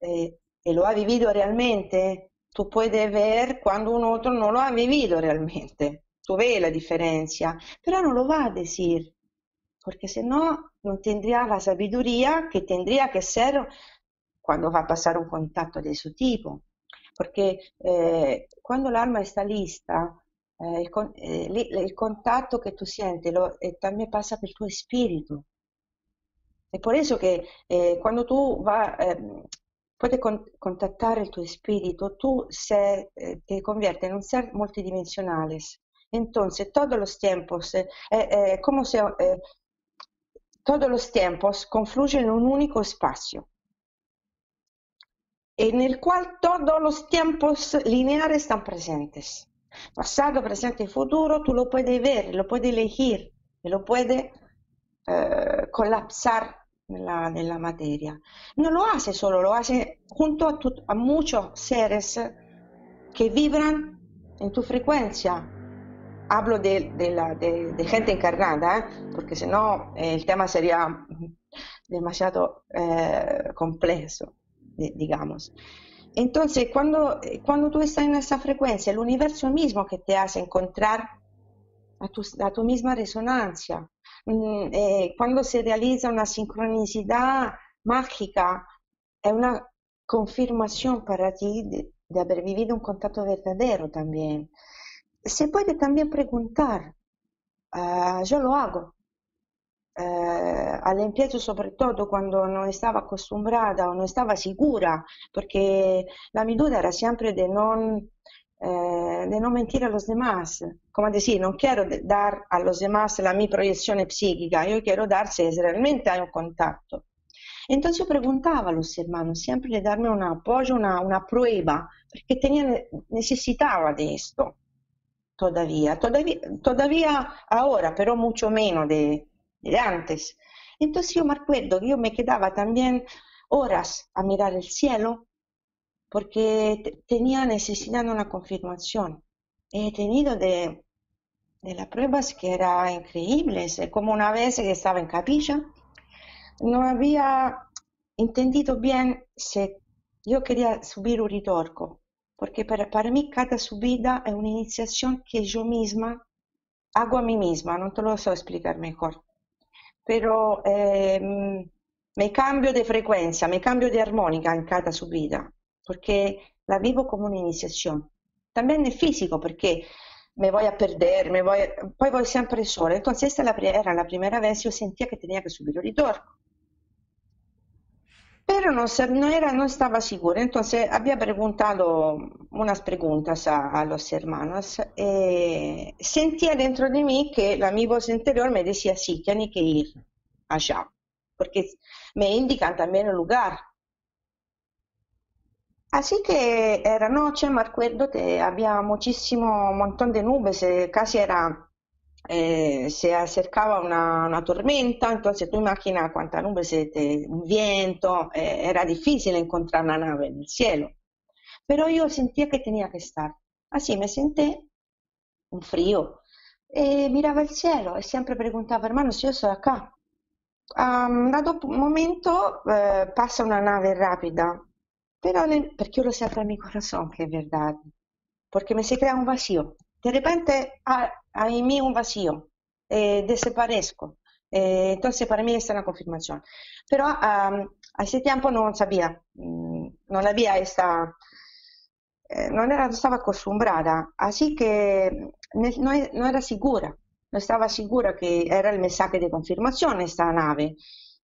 eh, y lo has vivido realmente, tú puedes ver cuando un otro no lo ha vivido realmente. Tú ves la diferencia, pero no lo vas a decir, porque si no, no tendrías la sabiduría que tendría que ser cuando va a pasar un contacto de su tipo, porque eh, cuando el alma está lista, eh, el, con, eh, el contacto que tú sientes lo, eh, también pasa por tu espíritu. Es por eso que eh, cuando tú va, eh, puedes con, contactar el tu espíritu, tú se, eh, te conviertes en un ser multidimensional. Entonces, todos los tiempos, eh, eh, como se, eh, todos los tiempos confluyen en un único espacio, en el cual todos los tiempos lineares están presentes. Pasado, presente y futuro, tú lo puedes ver, lo puedes elegir, lo puedes eh, colapsar nella, nella materia. No lo hace solo, lo hace junto a, tu, a muchos seres que vibran en tu frecuencia. Hablo de, de, la, de, de gente encarnada, ¿eh? Porque si no eh, el tema sería demasiado eh, complejo, digamos. Entonces, cuando, cuando tú estás en esa frecuencia, el universo mismo que te hace encontrar a tu, a tu misma resonancia, eh, cuando se realiza una sincronicidad mágica, es una confirmación para ti de, de haber vivido un contacto verdadero también. Se puede también preguntar, uh, yo lo hago. Eh, all'inizio soprattutto quando non stavo accostumbrata o non stavo sicura, perché la mia duda era sempre di non eh, de no mentir a los demás. Como decir, no quiero dar a los demás la mi proyección psíquica, yo quiero dar si realmente hay un contacto. Entonces yo preguntaba a los hermanos siempre de darme un apoyo, una, una prueba, porque tenía, necesitaba de esto. Todavía, todavía, todavía ahora, pero mucho menos de, de antes. Entonces yo me acuerdo que yo me quedaba también horas a mirar el cielo porque tenía necesidad de una confirmación. He tenido de, de las pruebas que eran increíbles, como una vez que estaba en capilla, no había entendido bien si yo quería subir un ritorco. Porque per, per me cada subida è un'iniziazione che io misma hago a me misma, non te lo so explicar mejor. Però eh, mi cambio di frequenza, mi cambio di armonica in cada subida, perché la vivo come un'iniziazione. También è fisico, perché me voy a perder, me voy a... poi voy sempre sola. Entonces esta era la prima volta che io sentia che tenía che subire un ritorno. Pero no, no, era, no estaba segura, entonces había preguntado unas preguntas a, a los hermanos. Eh, sentía dentro de mí que la mi voz interior me decía, sí, tiene que ir allá, porque me indican también el lugar. Así que era noche, me acuerdo que había muchísimo montón de nubes, casi era, eh, se acercaba una, una tormenta, entonces tú imaginas cuántas nubes, un viento, eh, era difícil encontrar una nave en el cielo, pero yo sentía que tenía que estar, así me senté, un frío, eh, miraba el cielo y siempre preguntaba, hermano, si yo soy acá, um, dato un momento eh, pasa una nave rápida, pero le, porque yo lo sé en mi corazón que es verdad, porque me se crea un vacío. De repente hay en mí un vacío, eh, desaparezco, eh, entonces para mí esta es una confirmación. Pero um, a ese tiempo no sabía, no había esta, eh, no era, estaba acostumbrada, así que no, no era segura, no estaba segura que era el mensaje de confirmación esta nave.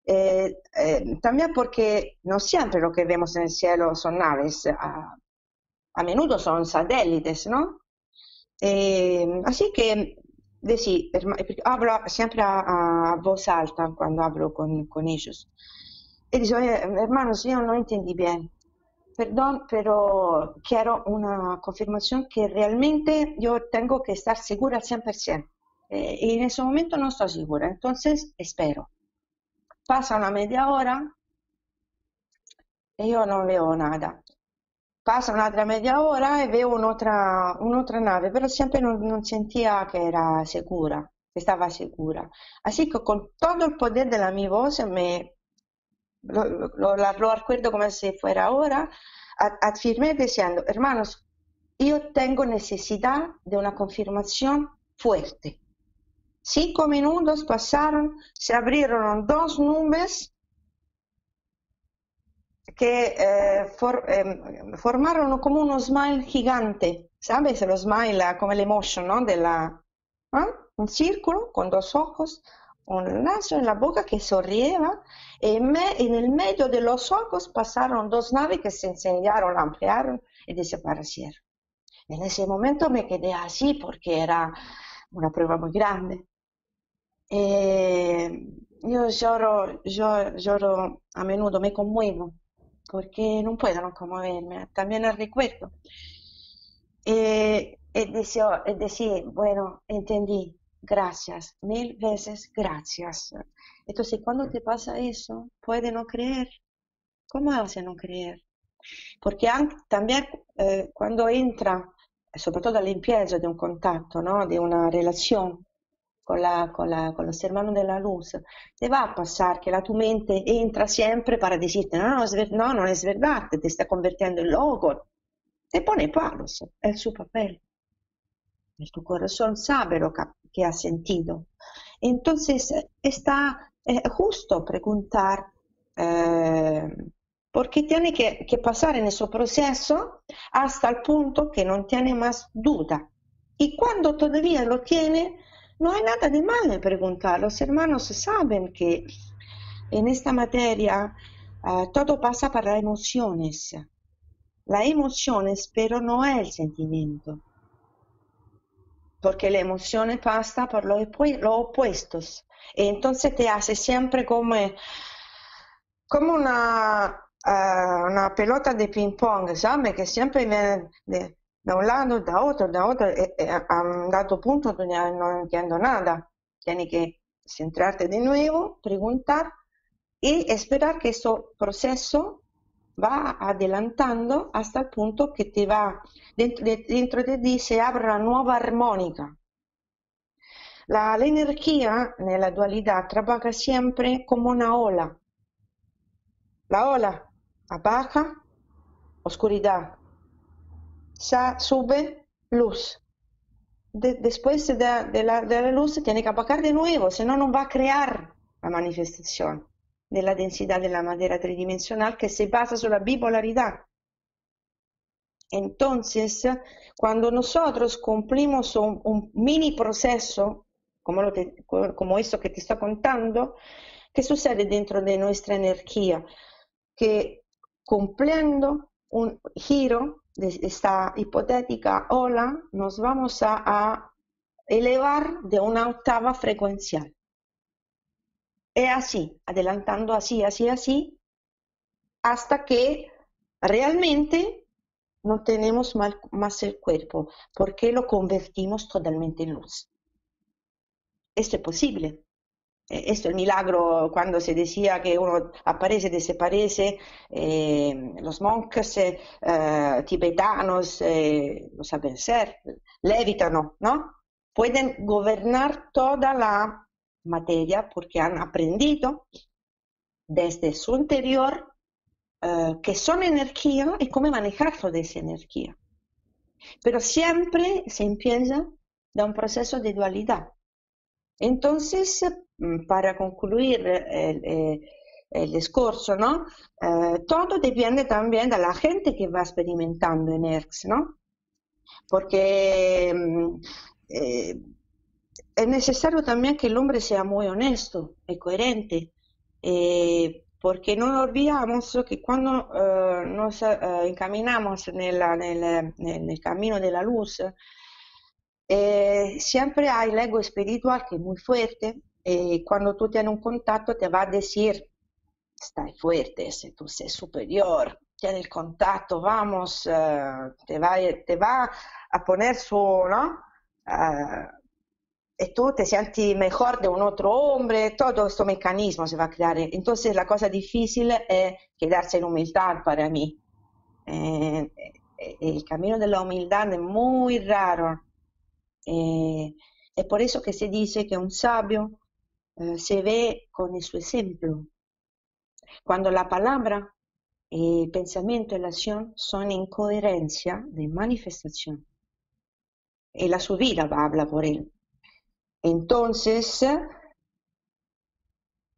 Eh, eh, también porque no siempre lo que vemos en el cielo son naves, a, a menudo son satélites, ¿no? Eh, así que de sí, hablo siempre a, a voz alta cuando hablo con, con ellos. Y digo, hermanos, yo no entendí bien, perdón, pero quiero una confirmación que realmente yo tengo que estar segura al cien por ciento. Eh, y en ese momento no estoy segura, entonces espero. Pasa una media hora y yo no veo nada. Passa un'altra media ora e vedo un'altra un nave, però sempre non, non sentia che era sicura, che stava sicura. Así che con tutto il potere della mia voce, me, lo, lo, lo ricordo come se fosse ora, affermé dicendo, hermanos, io tengo necessità di una confirmazione forte. Cinco minuti passarono, si aprirono due nubes, que eh, for, eh, formaron como un smile gigante, ¿sabes? El smile, como el emotion, ¿no? De la, ¿eh? Un círculo con dos ojos, un lazo en la boca que sonriera, y me, en el medio de los ojos pasaron dos naves que se incendiaron, ampliaron y desaparecieron. En ese momento me quedé así porque era una prueba muy grande. Eh, yo lloro, yo lloro a menudo, me conmuevo. Porque no puedo no conmoverme, también el recuerdo. Eh, es, decir, es decir, bueno, entendí, gracias, mil veces gracias. Entonces, cuando te pasa eso, puede no creer. ¿Cómo hace no creer? Porque también eh, cuando entra, sobre todo la limpieza de un contacto, ¿no? De una relación con, la, con, la, con los hermanos de la luz, te va a pasar que la tu mente entra siempre para decirte, no, no, es ver, no, no es verdad, te está convirtiendo en loco, te pone palos, es su papel, el tu corazón sabe lo que, que ha sentido. Entonces está eh, justo preguntar, eh, porque tiene que, que pasar en ese proceso hasta el punto que no tiene más duda, y cuando todavía lo tiene, no hay nada de malo en preguntar, los hermanos saben que en esta materia uh, todo pasa por las emociones, La emociones, pero no es el sentimiento, porque la emoción pasa por los, los opuestos, y entonces te hace siempre como, como una, uh, una pelota de ping-pong, ¿sabes? Que siempre viene de, de un lado, de otro, de otro, y, y a, a un dato punto tú ya no entiendo nada, tienes que centrarte de nuevo, preguntar y esperar que ese proceso va adelantando hasta el punto que te va, dentro de, dentro de ti se abre una nueva armónica. La, la energía nella dualità trabaja siempre como una ola. La ola baja, oscuridad, ya sube luz. De, después de, de, la, de la luz tiene que bajar de nuevo, si no, no va a crear la manifestación della densità della materia tridimensionale che si basa sulla bipolarità. Entonces, quando nosotros cumplimos un, un mini proceso, como, lo te, como eso que te sto contando, che succede dentro de nuestra energía? Che cumpliendo un giro de esta hipotética ola, nos vamos a, a elevar de una octava frecuencial. E así, adelantando así, así, así, hasta que realmente no tenemos mal, más el cuerpo, porque lo convertimos totalmente en luz. Esto es posible. Esto es el milagro cuando se decía que uno aparece, desaparece, eh, los monjes eh, tibetanos, eh, lo saben ser, levitan, ¿no? Pueden gobernar toda la materia porque han aprendido desde su interior uh, que son energía y cómo manejar toda esa energía. Pero siempre se empieza de un proceso de dualidad. Entonces, para concluir el, el, el discurso, ¿no? Uh, todo depende también de la gente que va experimentando en Erks, ¿no? Porque um, eh, es necesario también que el hombre sea muy honesto y coherente, eh, porque no olvidamos que cuando eh, nos eh, encaminamos en la, nel, nel camino de la luz, eh, siempre hay el ego espiritual que es muy fuerte, y eh, cuando tú tienes un contacto te va a decir, estás fuerte, tú eres superior, tienes el contacto, vamos, eh, te, va, te va a poner su... ¿no? Uh, e tu te senti mejor de un otro hombre, todo questo meccanismo si va a creare. Entonces la cosa difficile è quedarse in humildad para mí. Eh, eh, el camino de la humildad es muy raro. Eh, es por eso que se dice que un sabio eh, se ve con el su ejemplo. Cuando la palabra, el pensamiento y la acción son en coherencia de manifestación. Y la su vida va a hablar por él. Entonces,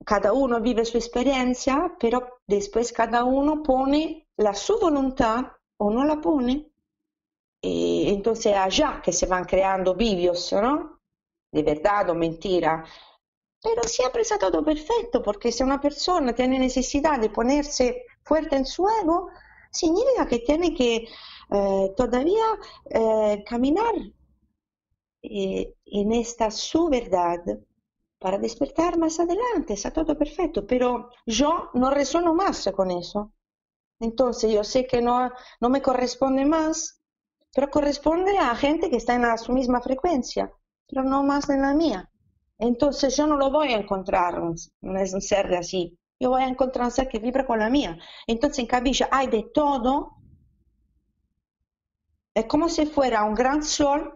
cada uno vive su experiencia, pero después cada uno pone la su voluntad o no la pone. Y entonces allá que se van creando biblios, ¿no? De verdad o mentira. Pero siempre está todo perfecto, porque si una persona tiene necesidad de ponerse fuerte en su ego, significa que tiene que eh, todavía eh, caminar en esta su verdad para despertar más adelante. Está todo perfecto, pero yo no resueno más con eso. Entonces yo sé que no, no me corresponde más, pero corresponde a gente que está en la, su misma frecuencia, pero no más en la mía. Entonces yo no lo voy a encontrar, no es un ser así, yo voy a encontrar un ser que vibra con la mía. Entonces en Capilla hay de todo, es como si fuera un gran sol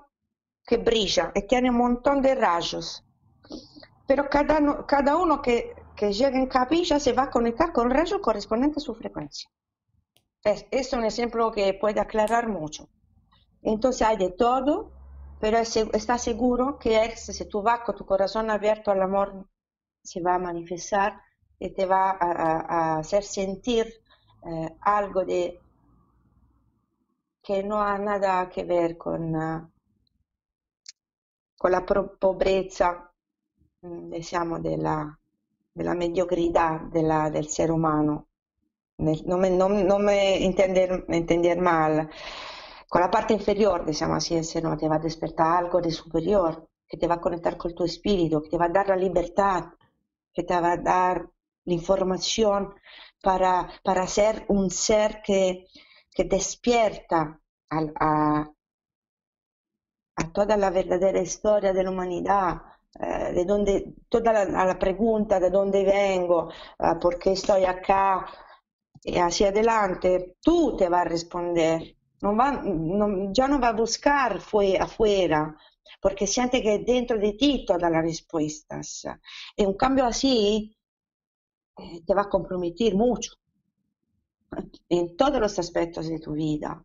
que brilla y tiene un montón de rayos, pero cada, cada uno que, que llega en Capilla se va a conectar con el rayo correspondiente a su frecuencia. Es, es un ejemplo que puede aclarar mucho. Entonces hay de todo, pero es, está seguro que es, si tú vas con tu corazón abierto al amor, se va a manifestar y te va a, a, a hacer sentir eh, algo de, que no ha nada que ver con... Uh, con la pobrezza, diciamo, della, della mediocrità della, del essere umano. no me, no, no me entender, entender mal, con la parte inferior, digamos así, el Señor te va a despertar algo de superior, que te va a conectar con tu espíritu, que te va a dar la libertad, que te va a dar la información para, para ser un ser que, que despierta a, a, a toda la verdadera historia de la humanidad. Eh, de donde, toda la, la pregunta de dónde vengo, eh, porque estoy acá y hacia adelante, tú te vas a responder, non va, non, ya no va a buscar fue, afuera, porque siente que dentro de ti todas las respuestas. Y un cambio así eh, te va a comprometer mucho en todos los aspectos de tu vida,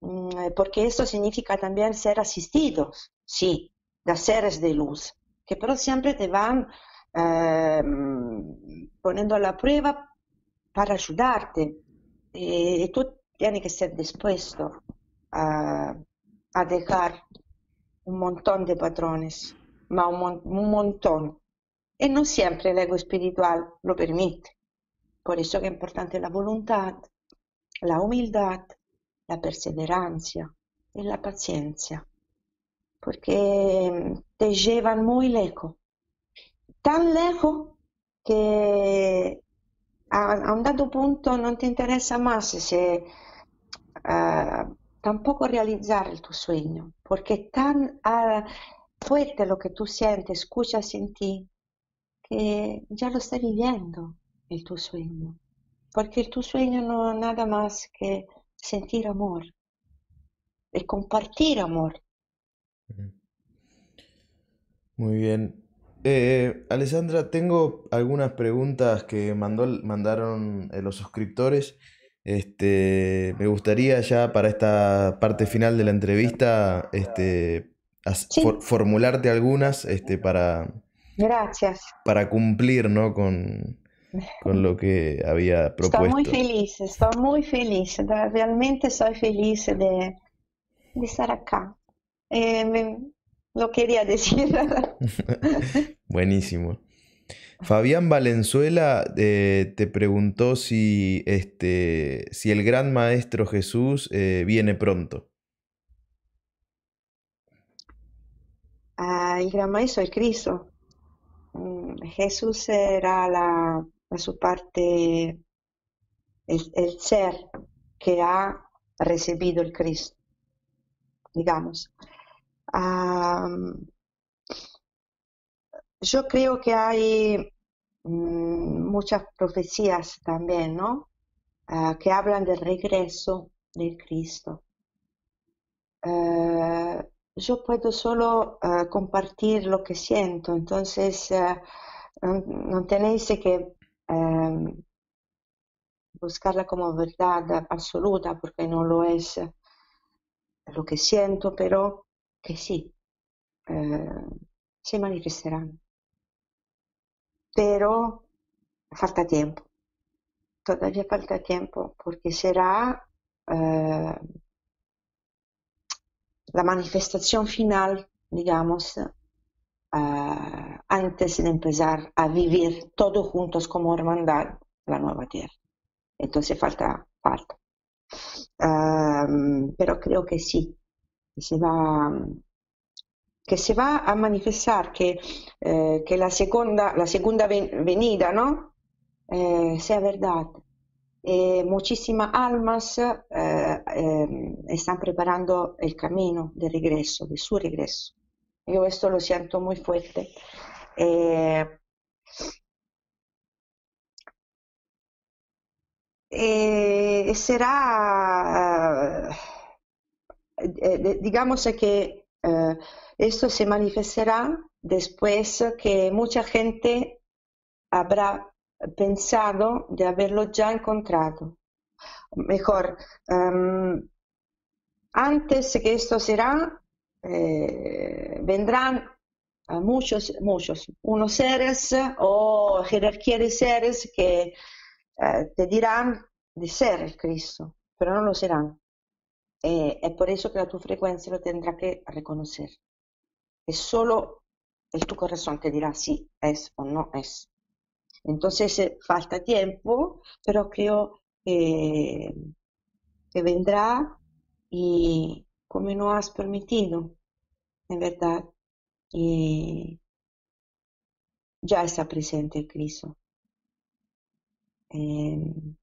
mm, porque eso significa también ser asistidos, sí, de seres de luz, que però sempre te van eh, poniendo la prueba para ayudarte, y, y tú tienes que ser dispuesto a, a dejar un montón de patrones, ma un, mon un montón, y no siempre el ego espiritual lo permite. Por eso que es importante la voluntad, la humildad, la perseverancia y la paciencia, porque te llevan muy lejos, tan lejos que a, a un dato punto no te interesa más se, uh, tampoco realizar el tu sueño, porque tan uh, fuerte lo que tú sientes, escuchas en ti, que ya lo está viviendo el tu sueño, porque el tu sueño no es nada más que sentir amor y compartir amor. Muy bien, eh, Alessandra, tengo algunas preguntas que mandó, mandaron los suscriptores. Este, me gustaría ya para esta parte final de la entrevista este, sí. for, formularte algunas este, para, Gracias. para cumplir, ¿no? con, con lo que había propuesto. Estoy muy feliz, estoy muy feliz, realmente soy feliz de, de estar acá. Eh, me, lo quería decir. Buenísimo. Fabián Valenzuela eh, te preguntó si, este, si el gran maestro Jesús eh, viene pronto. Ah, el gran maestro es Cristo. Jesús era la, la su parte, el, el ser que ha recibido el Cristo, digamos. Uh, yo creo que hay mm, muchas profecías también, ¿no? Uh, que hablan del regreso del Cristo. Uh, yo puedo solo uh, compartir lo que siento, entonces uh, no, no tenéis que uh, buscarla como verdad absoluta, porque no lo es lo que siento, pero che sì, eh, si manifesteranno, però falta tempo, todavía falta tempo, perché sarà eh, la manifestazione finale, diciamo, eh, antes di empezar a vivere tutti juntos come hermandad la nuova tierra. Entonces falta, falta. Eh, però credo che sì. Que se va, que se va a manifestar, que, eh, que la segunda, la segunda ven, venida, ¿no? Eh, sea verdad. Eh, muchísimas almas eh, eh, están preparando el camino de regreso, de su regreso. Yo esto lo siento muy fuerte. Eh, eh, será... digamos que eh, esto se manifestará después que mucha gente habrá pensado de haberlo ya encontrado. Mejor, um, antes que esto será, eh, vendrán muchos, muchos, unos seres o jerarquía de seres que eh, te dirán de ser el Cristo, pero no lo serán. Eh, è per questo che la tua frequenza lo tendrá che riconoscere. È solo il tuo corazón che dirà sì, es o no es. Entonces falta tempo, però creo que, que vendrá y como no has permitido, en verdad, y ya está presente Cristo. En,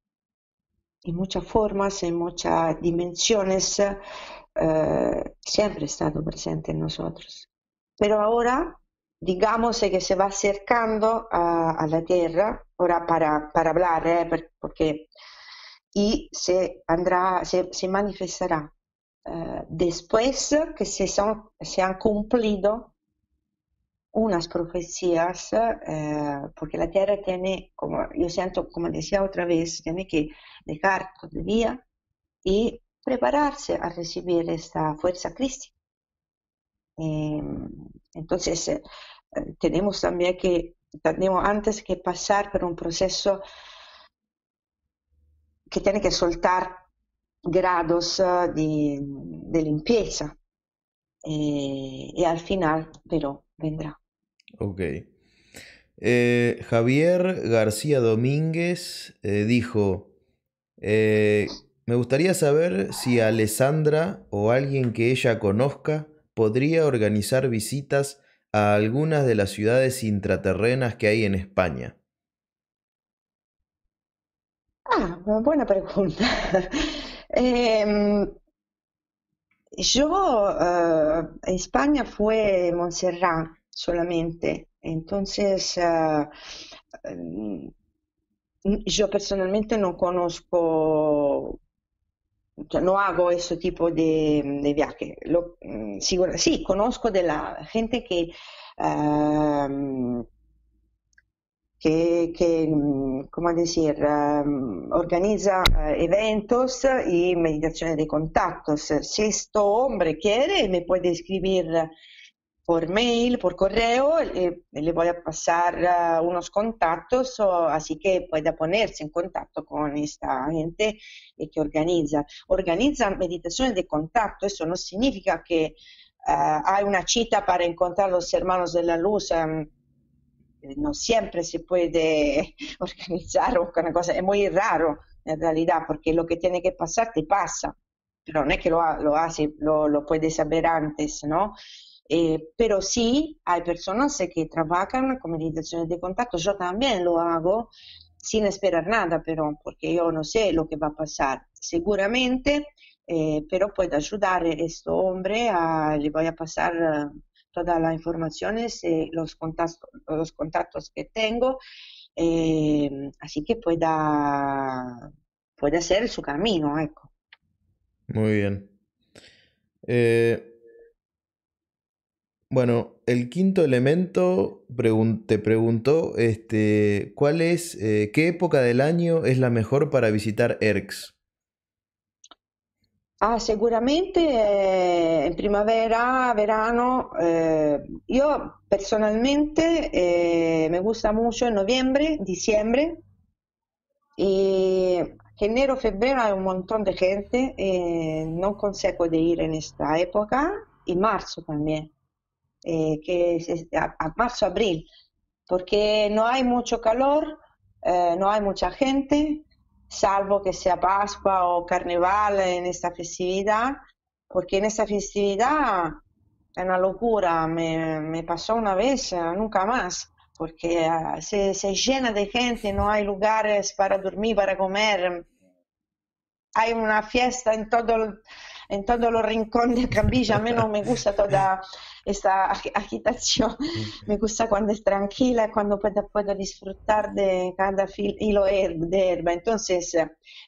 en muchas formas, en muchas dimensiones, eh, siempre ha estado presente en nosotros. Pero ahora, digamos que se va acercando a, a la Tierra, ahora para, para hablar, eh, porque, y se, andrá, se, se manifestará eh, después que se, son, se han cumplido unas profecías, eh, porque la Tierra tiene, como yo siento, como decía otra vez, tiene que dejar todavía y prepararse a recibir esta fuerza crística. Eh, entonces, eh, tenemos también que, tenemos antes que pasar por un proceso que tiene que soltar grados uh, di, di limpieza eh, e al final, però, vendrá. Ok. Eh, Javier García Domínguez eh, dijo, eh, me gustaría saber si Alessandra o alguien que ella conozca podría organizar visitas a algunas de las ciudades intraterrenas que hay en España. Ah, buena pregunta. eh, yo, uh, España fue Montserrat solamente, entonces uh, yo personalmente no conozco, no hago ese tipo de, de viaje. Lo, seguro, sí, conozco de la gente que, uh, que, que ¿cómo decir? Uh, organiza eventos y meditaciones de contactos. Si este hombre quiere, me puede escribir por mail, por correo, le, le voy a pasar unos contactos, o, así que pueda ponerse en contacto con esta gente que organiza. Organiza meditaciones de contacto, eso no significa que uh, hay una cita para encontrar a los hermanos de la luz, um, no siempre se puede organizar una cosa, es muy raro en realidad, porque lo que tiene que pasar te pasa, pero no es que lo, lo hace, lo, lo puedes saber antes, ¿no? Eh, pero sí, hay personas que trabajan con meditaciones de contacto, yo también lo hago sin esperar nada, pero porque yo no sé lo que va a pasar. Seguramente, eh, pero puedo ayudar a este hombre, a, le voy a pasar uh, todas las informaciones, eh, los, contactos, los contactos que tengo, eh, así que pueda, puede hacer su camino. Ecco. Muy bien. Eh... Bueno, el quinto elemento pregun- te preguntó este, ¿cuál es, eh, qué época del año es la mejor para visitar Erks? Ah, seguramente eh, en primavera, verano. Eh, yo personalmente eh, me gusta mucho en noviembre, diciembre. Y enero, febrero hay un montón de gente. Eh, no consejo de ir en esta época. Y marzo también. Eh, que es a, a marzo, abril, porque no hay mucho calor, eh, no hay mucha gente, salvo que sea Pascua o Carnaval en esta festividad, porque en esta festividad es una locura, me, me pasó una vez, nunca más, porque uh, se, se llena de gente, no hay lugares para dormir, para comer, hay una fiesta en todo el... en todos los rincones de Capilla. A mí no me gusta toda esta agitación, me gusta cuando es tranquila, cuando puedo, puedo disfrutar de cada fil, hilo de herba. Entonces,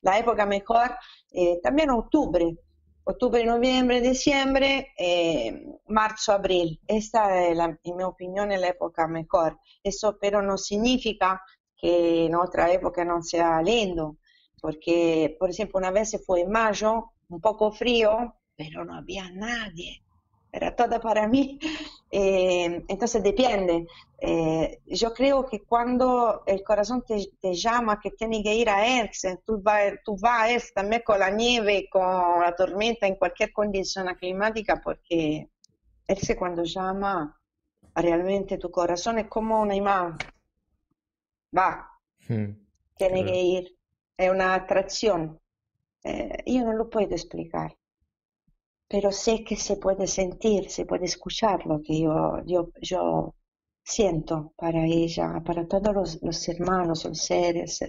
la época mejor, eh, también octubre, octubre, noviembre, diciembre, eh, marzo, abril. Esta es, la, en mi opinión, es la época mejor. Eso pero no significa que en otra época no sea lindo, porque, por ejemplo, una vez se fue en mayo, un poco frío, pero no había nadie, era todo para mí. Eh, entonces depende. Eh, yo creo que cuando el corazón te, te llama que tienes que ir a Erks, tú vas tú va a Erks también con la nieve, con la tormenta, en cualquier condición climática, porque Erks cuando llama realmente tu corazón es como un imán. Va, hmm, tienes claro. que ir. è una atracción. Eh, yo no lo puedo explicar, pero sé que se puede sentir, se puede escuchar lo que yo, yo, yo siento para ella, para todos los, los hermanos, los seres,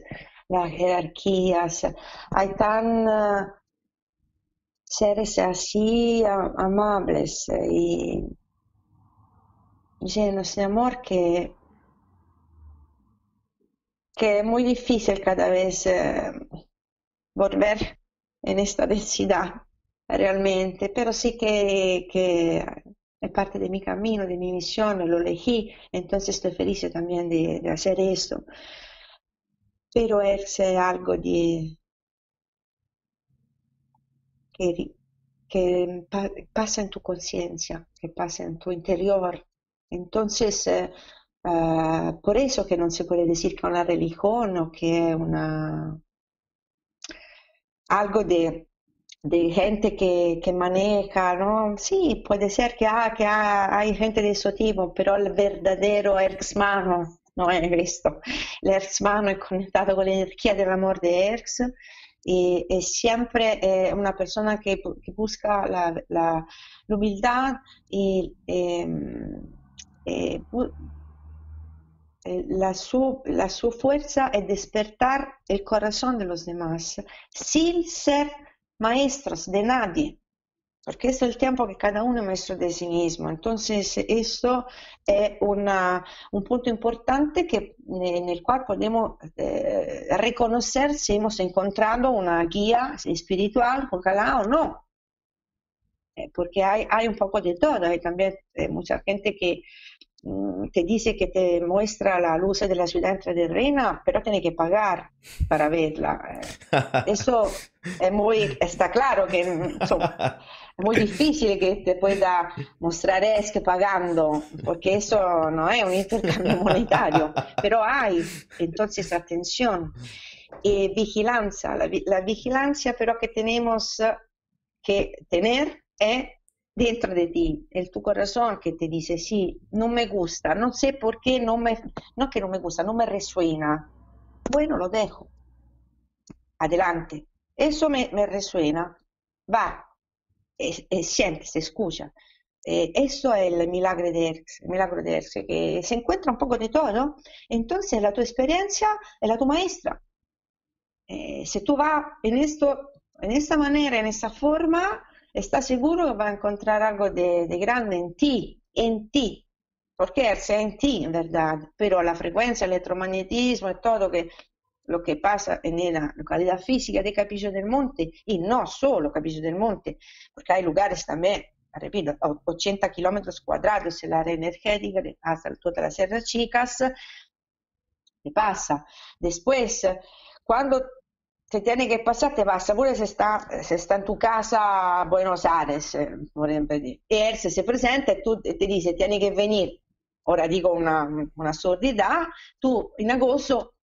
las jerarquías. Hay tan uh, seres así uh, amables y llenos de amor que, que es muy difícil cada vez uh, volver en esta densidad realmente, pero sí que, que es parte de mi camino, de mi misión, lo elegí, entonces estoy feliz también de, de hacer esto. Pero es algo de, que, que pasa en tu conciencia, que pasa en tu interior, entonces uh, por eso que no se puede decir que es una religión o que es una... algo de, de gente que, que maneja, ¿no? Sí, puede ser que, ah, que ah, hay gente de ese tipo, pero el verdadero Erksmano no es esto. El Erksmano es conectado con la energía del amor de Erks y, y siempre es una persona que, que busca la, la, la humildad y, eh, eh, La su, la su fuerza es despertar el corazón de los demás, sin ser maestros de nadie, porque es el tiempo que cada uno es maestro de sí mismo. Entonces, esto es una, un punto importante que, en el cual podemos eh, reconocer si hemos encontrado una guía espiritual, ojalá o no. Eh, porque hay, hay un poco de todo, hay también eh, mucha gente que te dice que te muestra la luz de la ciudad entrerriana, pero tiene que pagar para verla. Eso es muy, está claro que insomma, es muy difícil que te pueda mostrar es que pagando, porque eso no es un intercambio monetario, pero hay, entonces atención y vigilancia. La, la vigilancia pero que tenemos que tener es dentro de ti, el tu corazón que te dice sí, no me gusta, no sé por qué, no me, no que no me gusta, no me resuena, bueno, lo dejo, adelante, eso me, me resuena, va, e, e siente, se escucha, e, eso es el milagro de Erks, el milagro de Erks, que se encuentra un poco de todo, entonces la tu experiencia es la tu maestra, e, si tú vas en esto, en esta manera, en esta forma, está seguro que va a encontrar algo de, de grande en ti, en ti, porque es en ti, en verdad, pero la frecuencia, el electromagnetismo y todo que, lo que pasa en la localidad física de Capilla del Monte, y no solo Capilla del Monte, porque hay lugares también, repito, ochenta kilómetros cuadrados, el área energética, hasta toda la Sierra Chicas, te pasa. Después, cuando... se tiene que pasar, te pasa, pure se sta, se sta in tu casa a Buenos Aires, vorrebbe dire. E se si presenta e tu ti dice, tieni che venire, ora dico una, una sordità, tu in agosto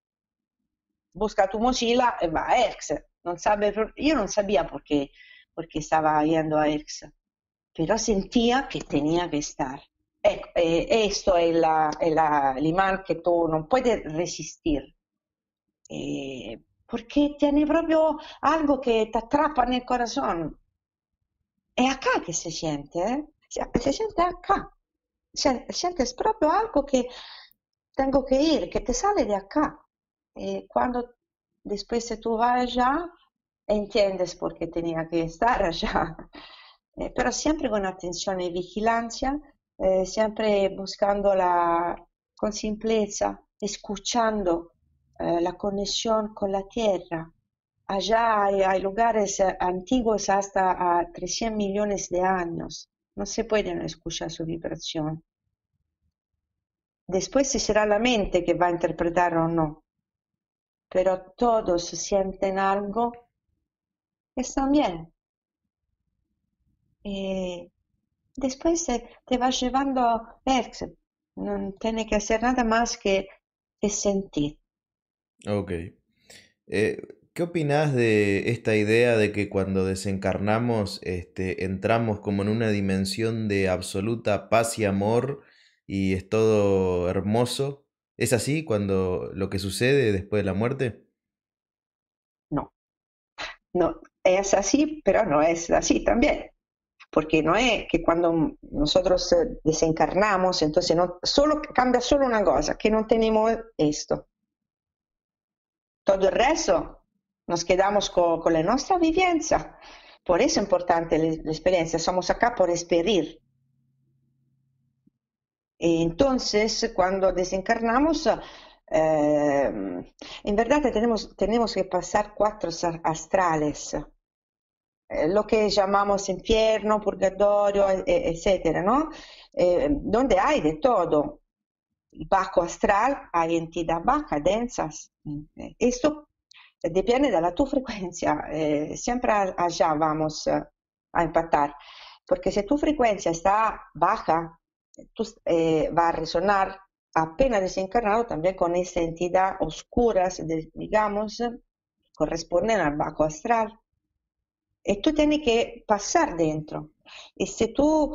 busca tu mochila e va a Erks. Non sabe, io non sapevo perché, perché stava andando a Erks, però sentia che tenía che stare. Ecco, questo eh, è l'imán che tu non puoi resistere. Eh, Porque tiene proprio algo que te atrapa en el corazón. Es acá que se siente, ¿eh? Se, se siente acá. Se, sientes proprio algo que tengo que ir, que te sale de acá. Y cuando después si tú vas allá, entiendes por qué tenía que estar allá. Eh, pero siempre con atención y vigilancia, eh, siempre buscando la, con simpleza, escuchando la conexión con la tierra. Allá hay, hay lugares antiguos hasta a trescientos millones de años. No se pueden escuchar su vibración. Después será la mente que va a interpretar o no. Pero todos sienten algo que están bien. Y después te va llevando Erks. No tiene que hacer nada más que, que sentir. Ok. Eh, ¿qué opinás de esta idea de que cuando desencarnamos este, entramos como en una dimensión de absoluta paz y amor y es todo hermoso? ¿Es así cuando lo que sucede después de la muerte? no, es así, pero no es así también. Porque no es que cuando nosotros desencarnamos, entonces no, solo, cambia solo una cosa, que no tenemos esto. Todo el resto nos quedamos con, con la nuestra vivencia. Por eso es importante la, la experiencia. Somos acá por experir. Y entonces, cuando desencarnamos, eh, en verdad tenemos, tenemos que pasar cuatro astrales. Lo que llamamos infierno, purgatorio, etcétera, ¿no? Eh, donde hay de todo. Bajo astral hay entidades bajas, densas. Esto depende de la tu frecuencia. Eh, siempre allá vamos a impactar. Porque si tu frecuencia está baja, tú, eh, va a resonar apenas desencarnado también con esa entidad oscuras, digamos, corresponden al bajo astral. E tu tieni che passare dentro. E se tu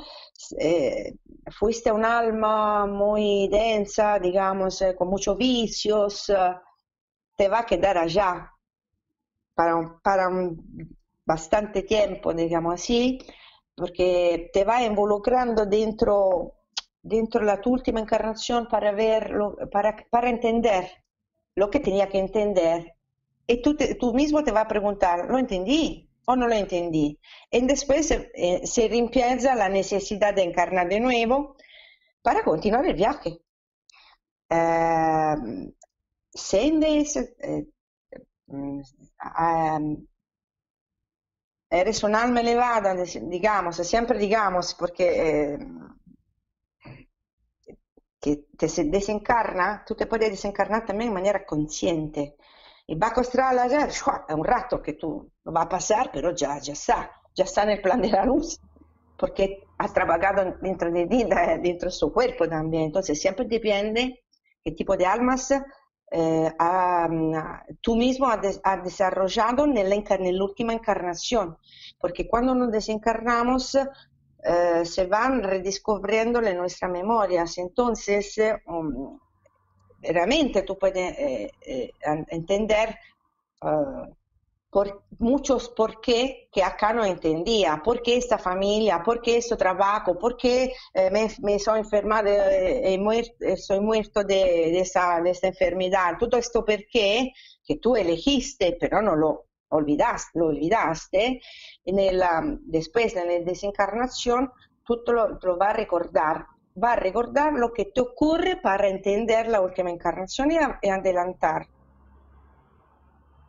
eh, fuiste un'alma muy densa, digamos, con muchos vicios, te va a quedar allá para, un, para un bastante tiempo, digamos así, perché te va involucrando dentro, dentro la tu última encarnación para, verlo, para, para entender lo que tenía que entender. E tu, te, tu mismo te va a preguntar, ¿lo entendí? O no lo entendí. Y después eh, se rimpieza la necesidad de encarnar de nuevo para continuar el viaje. Eh, si en vez, eh, eh, eres un alma elevada, digamos, siempre digamos, porque eh, que te desencarna, tú te puedes desencarnar también de manera consciente. Il baco astrale è un ratto che tu va a passare, però già, già sa, già sta nel plan della luce, perché ha trabajato dentro di vida, dentro il suo corpo anche. Entonces sempre dipende che tipo di almas eh, ha, tu mismo ha, de, ha desarrollado nell'ultima encarnazione, perché quando noi desencarnamos eh, se van redescubriendo le nostre memorias, entonces um, veramente tú puedes eh, eh, entender uh, por, muchos por qué que acá no entendía, por qué esta familia, por qué este trabajo, por qué eh, me, me soy enfermado, eh, eh, soy muerto de, de, esa, de esta enfermedad, todo esto por qué que tú elegiste, pero no lo olvidaste, lo olvidaste, en el, um, después en la desencarnación tú te lo, te lo vas a recordar. Va a recordar lo que te ocurre para entender la última encarnación y adelantar.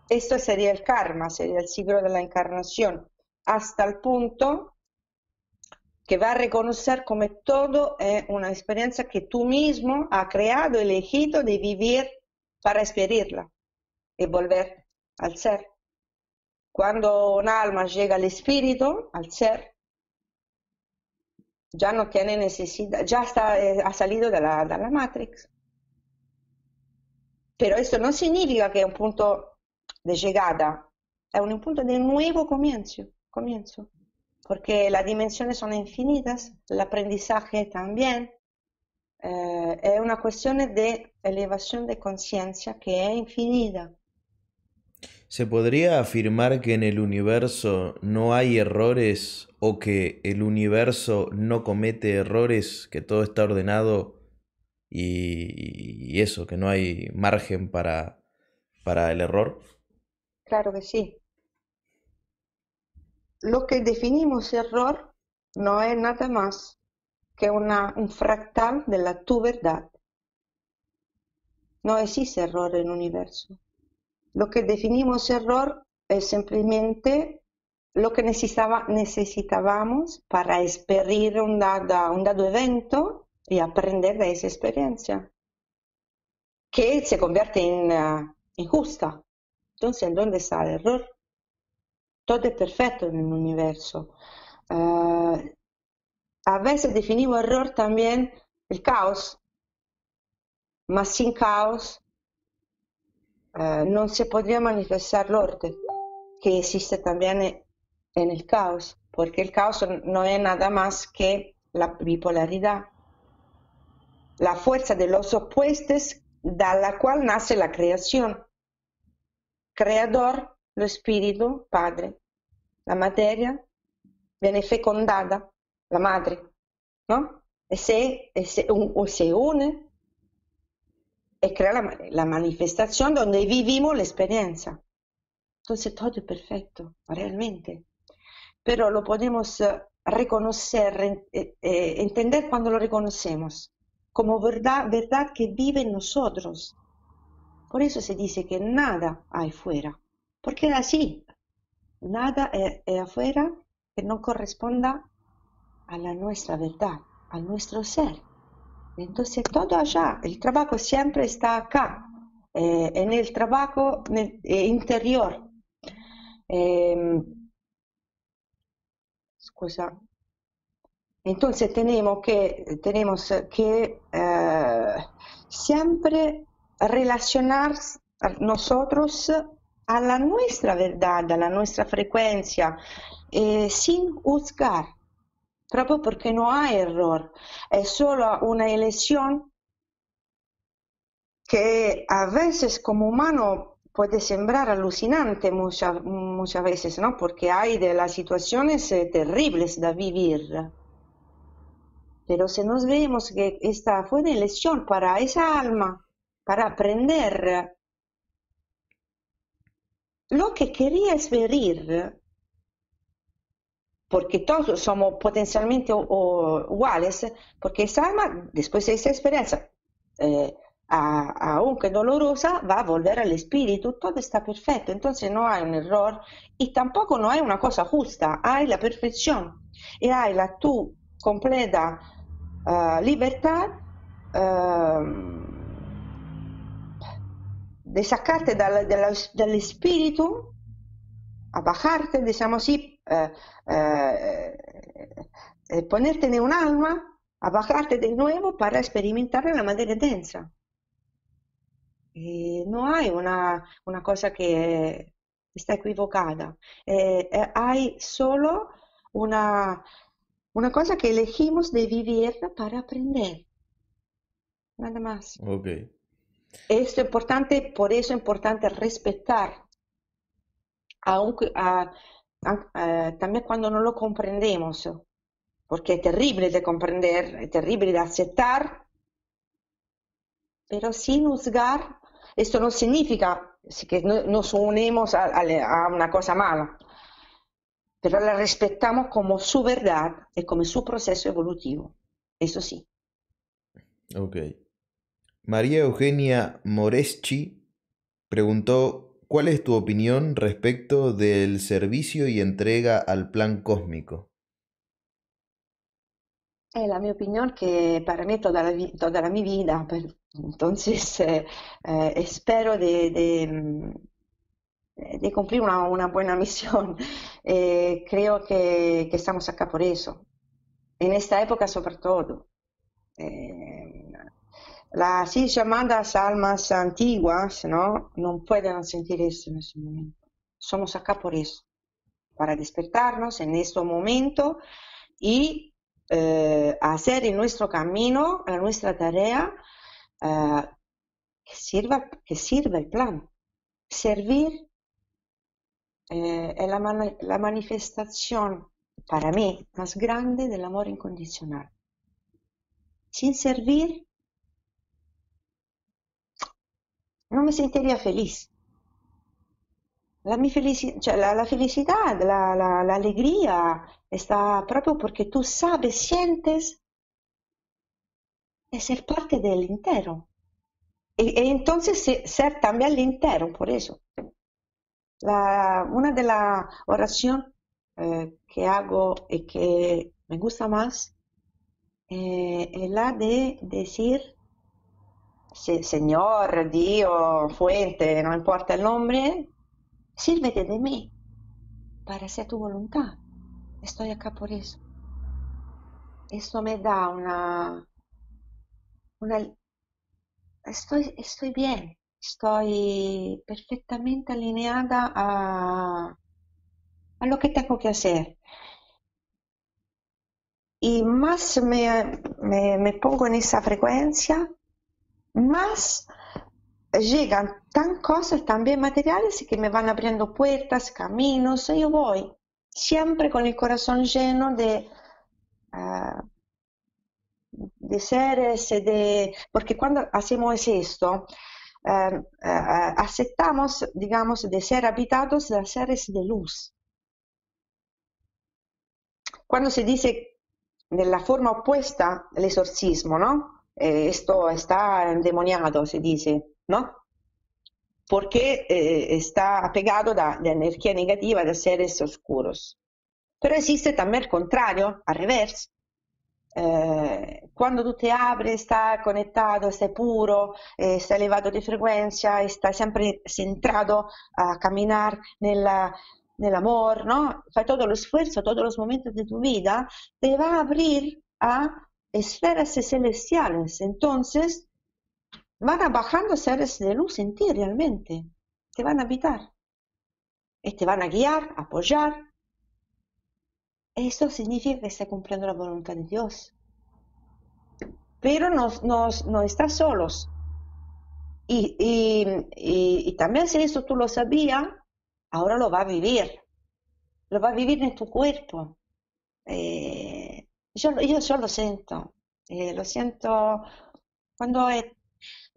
Esto sería el karma, sería el ciclo de la encarnación, hasta el punto que va a reconocer como todo es una experiencia que tú mismo has creado, elegido de vivir para experirla y volver al ser. Cuando un alma llega al espíritu, al ser, ya no tiene necesidad, ya está, eh, ha salido de la, de la Matrix. Pero esto no significa que es un punto de llegada, es un punto de nuevo comienzo, comienzo. Porque las dimensiones son infinitas, el aprendizaje también. Eh, es una cuestión de elevación de conciencia que es infinita. ¿Se podría afirmar que en el universo no hay errores o que el universo no comete errores, que todo está ordenado y, y eso, que no hay margen para, para el error? Claro que sí. Lo que definimos error no es nada más que una, un fractal de la tu verdad. No existe error en el universo. Lo que definimos error es simplemente lo que necesitaba, necesitábamos para experir un dado, un dado evento y aprender de esa experiencia, que se convierte en uh, injusta. Entonces, ¿dónde está el error? Todo es perfecto en el universo. Uh, a veces definimos error también el caos, mas sin caos Uh, non si podría manifestar el orden que existe también en el caos, porque el caos no es nada más que la bipolaridad, la fuerza de los opuestos de la cual nace la creación. Creador lo spirito, padre, la materia viene fecondata, la madre, no? E se, e se, un, o se une e crea la, la manifestazione dove viviamo l'esperienza. Entonces todo es perfecto, realmente. Pero lo podemos reconocer, eh, eh, entender cuando lo reconocemos, como verdad, verdad que vive en nosotros. Por eso se dice que nada hay fuera, porque es así. Nada es, es afuera que no corresponda a la nuestra verdad, a nuestro ser. Entonces todo allá, el trabajo siempre está acá, eh, en el trabajo nel, eh, interior. Eh, scusa. Entonces tenemos que, tenemos que eh, siempre relacionar nosotros a la nuestra verdad, a la nuestra frecuencia, eh, sin juzgar, proprio perché non ha errore, è solo una elezione che a volte come umano può sembrare allucinante, muchas, muchas veces, ¿no? Perché hai delle situazioni terribili da vivere. Pero se nos vemos que esta fue una elección para esa alma, para aprender lo que quería esverir, porque todos somos potencialmente o, o, iguales, porque esa alma, después de esa experiencia, eh, a, aunque dolorosa, va a volver al espíritu, todo está perfecto, entonces no hay un error y tampoco no hay una cosa justa, hay la perfección y hay la tu completa uh, libertà uh, di saccarti dal, dal, dallo spirito, a bajarti, diciamo così, eh, eh, eh, ponertene un'alma, a bajarti di nuovo per sperimentare la materia densa. E non hai una, una cosa che sta equivocata, eh, eh, hai solo una... una cosa que elegimos de vivir para aprender, nada más. Ok. Esto es importante, por eso es importante respetar, aunque, a, a, a, también cuando no lo comprendemos, porque es terrible de comprender, es terrible de aceptar, pero sin juzgar. Esto no significa que nos unimos a, a, a una cosa mala, pero la respetamos como su verdad y como su proceso evolutivo, eso sí. Ok. María Eugenia Moreschi preguntó, ¿cuál es tu opinión respecto del servicio y entrega al plan cósmico? Es la mi opinión que para mí toda la, toda la mi vida, pero entonces eh, eh, espero de... de de cumplir una, una buena misión. Eh, creo que, que estamos acá por eso, en esta época sobre todo. Eh, las así llamadas almas antiguas no, no pueden sentir eso en ese momento. Somos acá por eso, para despertarnos en este momento y eh, hacer en nuestro camino, en nuestra tarea, eh, que sirva, que sirva el plan. Servir Eh, è la, man la manifestazione, per me, più grande dell'amore incondizionato. Sin servir, non mi sentirei felice. La, felici cioè, la, la felicità, l'allegria, sta proprio perché tu sai, senti, essere parte dell'intero. E, e entonces se, ser también l'intero, por eso. La, una de las oraciones eh, que hago y que me gusta más eh, es la de decir, se, Señor, Dios, Fuente, no importa el nombre, sírvete de mí para hacer tu voluntad. Estoy acá por eso. Esto me da una... una estoy, estoy bien. Estoy perfectamente alineada a, a lo que tengo que hacer. Y más me, me, me pongo en esa frecuencia, más llegan tan cosas también materiales y que me van abriendo puertas, caminos, y yo voy siempre con el corazón lleno de, uh, de seres, de, porque cuando hacemos esto, uh, uh, aceptamos, digamos, de ser habitados de seres de luz. Cuando se dice de la forma opuesta el exorcismo, ¿no? Eh, esto está endemoniado, se dice, ¿no? Porque eh, está apegado da, da energía negativa, da seres oscuros. Pero esiste también el contrario, al revés. Eh, cuando tú te abres, estás conectado, estás puro, eh, estás elevado de frecuencia, estás siempre centrado a caminar nella, nell'amore, no? Fai tutto lo sforzo, tutti i momenti della tua vita, te va a abrir a esferas celestiales. Entonces, van a bajando seres de luz en ti realmente, te van a habitar, y te van a guiar, a apoyar. Eso significa que estás cumpliendo la voluntad de Dios. Pero no, no, no estás solos. Y, y, y, y también si eso tú lo sabías, ahora lo vas a vivir, lo vas a vivir en tu cuerpo. Eh, yo, yo, yo lo siento, eh, lo siento cuando es...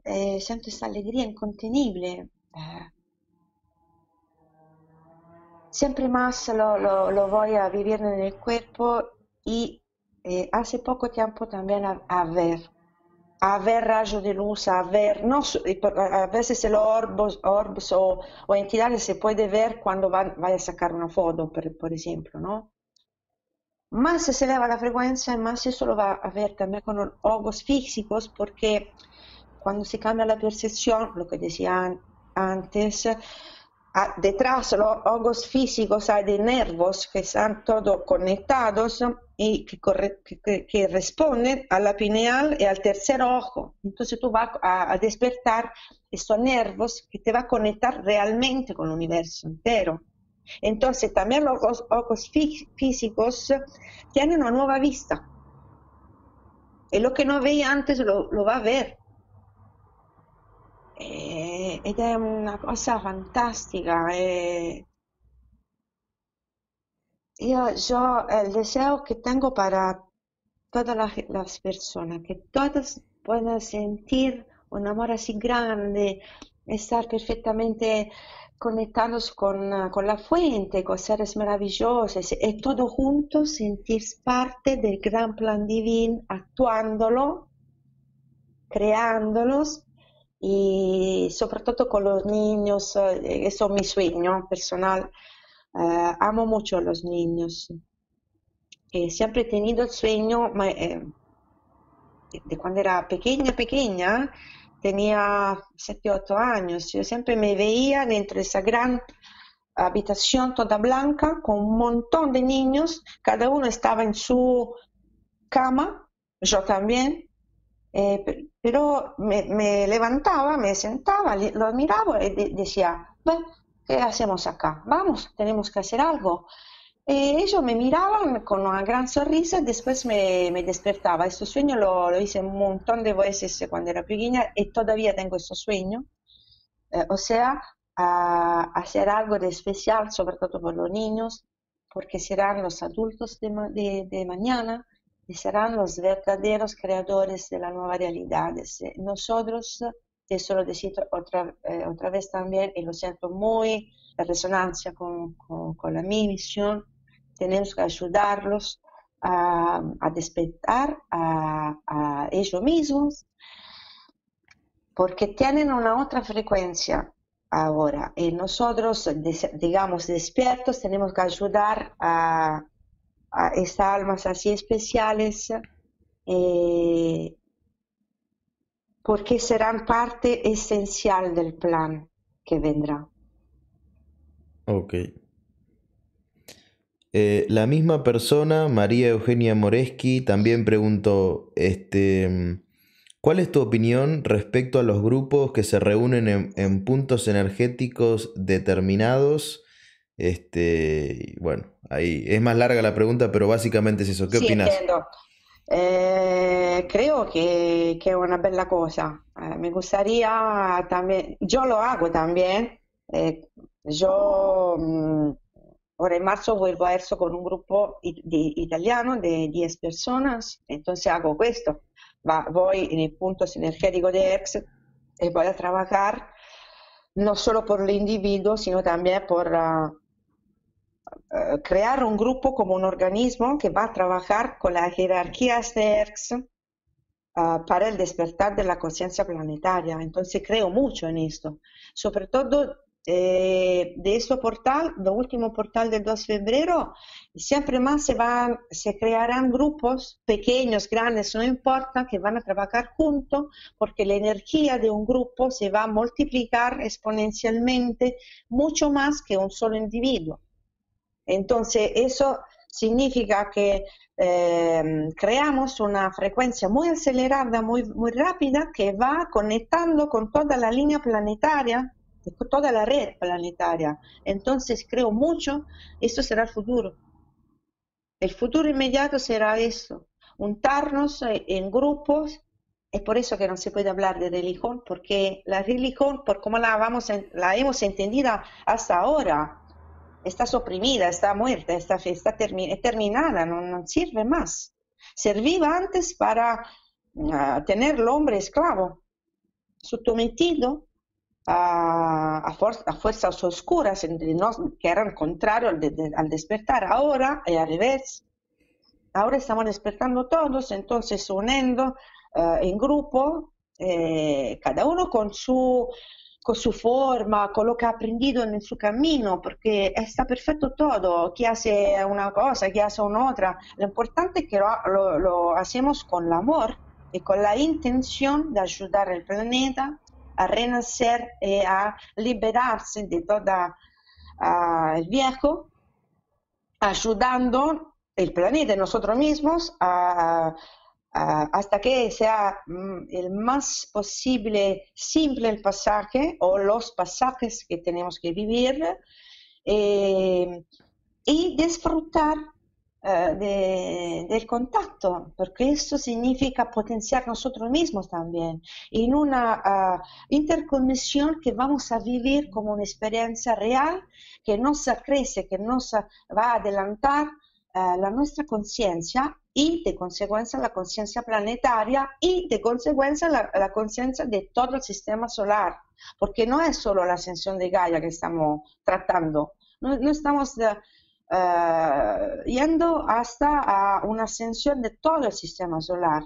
Eh, sento questa allegria incontenibile, eh. Sempre más lo, lo, lo voy a vivir en el cuerpo y eh, hace poco tiempo también a, a ver, a ver rayo de luz, a ver, no, a veces los orbos, orbs o, o entidades se puede ver cuando va, va a sacar una foto, per, por ejemplo, ¿no? Más se eleva la frecuencia, más eso lo va a ver también con los ojos físicos, porque cuando se cambia la percepción, lo que decía antes, detrás los ojos físicos hay de nervios que están todos conectados y que, corre, que, que responden a la pineal y al tercer ojo. Entonces tú vas a, a despertar estos nervios que te va a conectar realmente con el universo entero. Entonces también los ojos fí físicos tienen una nueva vista. Y lo que no veía antes lo, lo va a ver. Ed è una cosa fantastica. Io, yo, el deseo que tengo para todas las, las personas, que todas puedan sentir un amor así grande, estar perfectamente conectados con, con la fuente, con seres maravillosos, y todos juntos sentir parte del gran plan divino, actuándolo, creándolos. Y soprattutto con los niños, eso es mi sueño personal, eh, amo mucho a los niños. Eh, siempre he tenido el sueño, ma, eh, de cuando era pequeña, pequeña, tenía siete u ocho años, yo siempre me veía dentro de esa gran habitación toda blanca con un montón de niños, cada uno estaba en su cama, yo también. Eh, pero me, me levantaba, me sentaba, lo miraba y de, decía, bueno, ¿qué hacemos acá? Vamos, tenemos que hacer algo. Eh, ellos me miraban con una gran sonrisa y después me, me despertaba. Este sueño lo, lo hice un montón de veces cuando era pequeña y todavía tengo este sueño. Eh, o sea, a, a hacer algo de especial, sobre todo por los niños, porque serán los adultos de, de, de mañana. Y serán los verdaderos creadores de la nueva realidad. Nosotros, eso lo decía otra, eh, otra vez también, y lo siento muy en resonancia con, con, con la mi misión, tenemos que ayudarlos a, a despertar a, a ellos mismos, porque tienen una otra frecuencia ahora. Y nosotros, digamos, despiertos, tenemos que ayudar a... a estas almas así especiales, eh, porque serán parte esencial del plan que vendrá. Ok. Eh, la misma persona, María Eugenia Moreschi, también preguntó, este, ¿cuál es tu opinión respecto a los grupos que se reúnen en, en puntos energéticos determinados? Este, bueno, ahí es más larga la pregunta, pero básicamente es eso. ¿Qué sí, opinas? Entiendo. Eh, creo que, que es una bella cosa. Eh, me gustaría también, yo lo hago también, eh, yo mmm, ahora en marzo vuelvo a Erso con un grupo it de italiano de diez personas, entonces hago esto, Va, voy en el punto sinergético de Erks y voy a trabajar no solo por el individuo, sino también por uh, crear un grupo como un organismo que va a trabajar con las jerarquías de Erks uh, para el despertar de la conciencia planetaria. Entonces creo mucho en esto, sobre todo eh, de este portal, del último portal del dos de febrero, siempre más se, van, se crearán grupos pequeños, grandes, no importa, que van a trabajar juntos, porque la energía de un grupo se va a multiplicar exponencialmente mucho más que un solo individuo. Entonces eso significa que eh, creamos una frecuencia muy acelerada, muy, muy rápida, que va conectando con toda la línea planetaria, con toda la red planetaria. Entonces creo mucho, esto será el futuro. El futuro inmediato será eso, juntarnos en grupos. Es por eso que no se puede hablar de religión, porque la religión, por cómo la, vamos, la hemos entendido hasta ahora, está suprimida, está muerta, está, está termi terminada, no, no sirve más. Servía antes para uh, tener al hombre esclavo, sometido a, a, fuer a fuerzas oscuras que eran contrarios al, de de al despertar. Ahora es al revés. Ahora estamos despertando todos, entonces uniendo uh, en grupo, eh, cada uno con su... con su forma, con lo que ha aprendido en su camino, porque está perfecto todo, que hace una cosa, que hace una otra. Lo importante es que lo, lo, lo hacemos con el amor y con la intención de ayudar al planeta a renacer y a liberarse de todo uh, el viejo, ayudando el planeta y nosotros mismos a... Uh, hasta que sea mm, el más posible simple el pasaje o los pasajes que tenemos que vivir eh, y disfrutar uh, de, del contacto, porque esto significa potenciar nosotros mismos también en una uh, interconexión que vamos a vivir como una experiencia real que nos crece, que nos va a adelantar uh, la nuestra conciencia y de conseguenza la conciencia planetaria y de conseguenza la, la conciencia de todo el sistema solar, porque no es solo la ascensión de Gaia que estamos tratando, no, no estamos uh, yendo hasta a una ascensión de todo el sistema solar,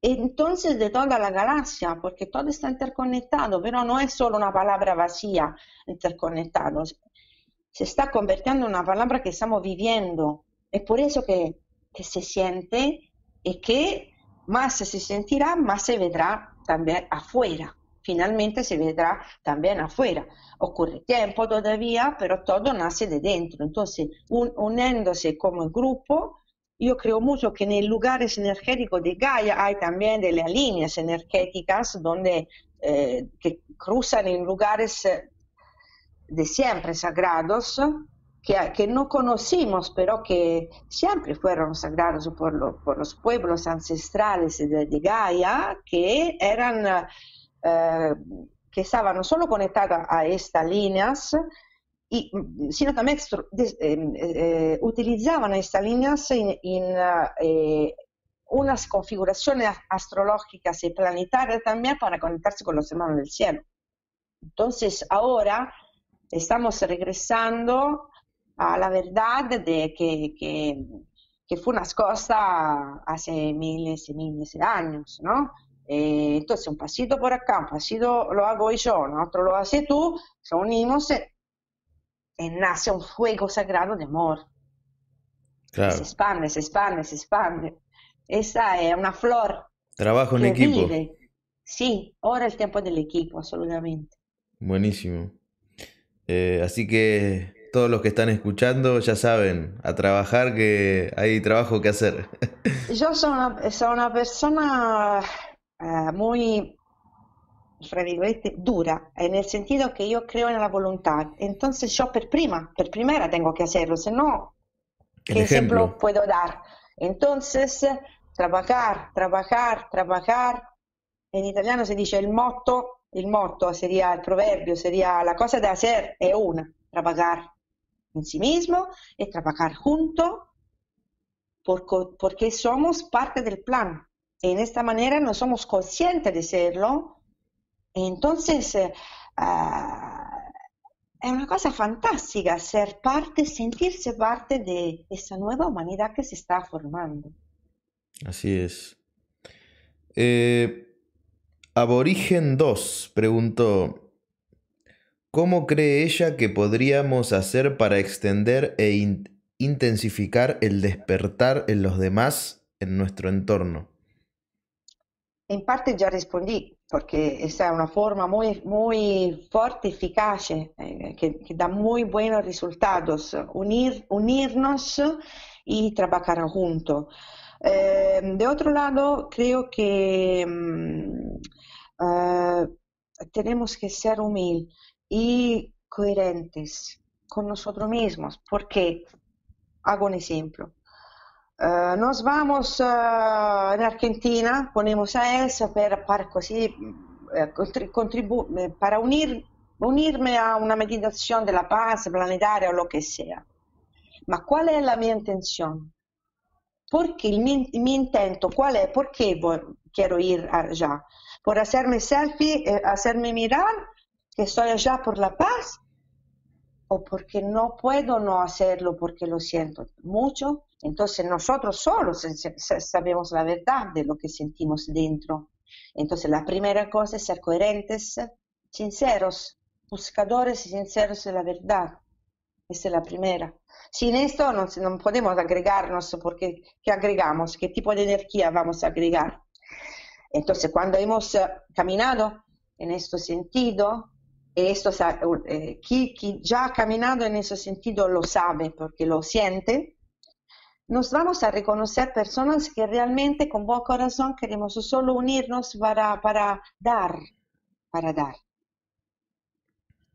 entonces de toda la galaxia, porque todo está interconectado, pero no es solo una palabra vacía, interconectado, se está convirtiendo en una palabra que estamos viviendo, es por eso que que se siente y que más se sentirá, más se verá también afuera. Finalmente se verá también afuera. Ocurre tiempo todavía, pero todo nace de dentro. Entonces, un, uniéndose como grupo, yo creo mucho que en el lugar energético de Gaia hay también de las líneas energéticas donde, eh, que cruzan en lugares de siempre sagrados, Que, que no conocimos, pero que siempre fueron sagrados por, lo, por los pueblos ancestrales de, de Gaia, que eran, eh, que estaban solo conectadas a estas líneas, y, sino también eh, eh, utilizaban estas líneas en, en eh, unas configuraciones astrológicas y planetarias también para conectarse con los hermanos del cielo. Entonces ahora estamos regresando a la verdad de que, que, que fue nascosta hace miles y miles de años, ¿no? Eh, entonces un pasito por acá, un pasito lo hago yo, otro lo haces tú, se unimos y, y nace un fuego sagrado de amor. Claro. Se expande, se expande, se expande. Esa es una flor. Trabajo en equipo. Vive. Sí, ahora el tiempo del equipo, absolutamente. Buenísimo. Eh, así que todos los que están escuchando ya saben, a trabajar, que hay trabajo que hacer. Yo soy una, soy una persona uh, muy dura, en el sentido que yo creo en la voluntad. Entonces yo por prima, por primera tengo que hacerlo, si no, ¿qué ejemplo puedo dar? Entonces trabajar, trabajar, trabajar. In italiano si dice il motto, il motto seria, il proverbio seria la cosa da hacer è una, trabajar en sí mismo e trabajar junto porque somos parte del plan. E in questa maniera no somos conscientes de serlo. E entonces eh, è una cosa fantastica ser parte, sentirse parte de esa nueva humanidad que se está formando. Así es. Eh, Aborigen dos preguntó, ¿cómo cree ella que podríamos hacer para extender e in intensificar el despertar en los demás en nuestro entorno? In parte già rispondí, perché questa è una forma molto, molto forte, efficace, eh, che, che dà molto buoni risultati, unir, unirnos e lavorare juntos. Eh, de otro lado, creo que mm, uh, tenemos que ser humildes y coherentes con nosotros mismos, porque, hago un ejemplo, Uh, nos vamos uh, in Argentina, ponemos a Elsa per, per così, per unir, unirmi a una meditazione della pace planetaria o lo che sia. Ma qual è la mia intenzione? Perché il mio, il mio intento, qual è? Perché voglio ir a già? Per hacermi selfie, eh, hacermi mirar, che sto già per la pace? O perché non puedo no hacerlo perché lo siento molto? Entonces nosotros solos sabemos la verdad de lo que sentimos dentro. Entonces la primera cosa es ser coherentes, sinceros, buscadores y sinceros de la verdad. Esa es la primera. Sin esto no, no podemos agregarnos porque ¿qué agregamos? ¿Qué tipo de energía vamos a agregar? Entonces cuando hemos caminado en este sentido, esto, eh, quien, quien ya ha caminado en ese sentido lo sabe porque lo siente, nos vamos a reconocer personas que realmente con buen corazón queremos solo unirnos para, para dar, para dar.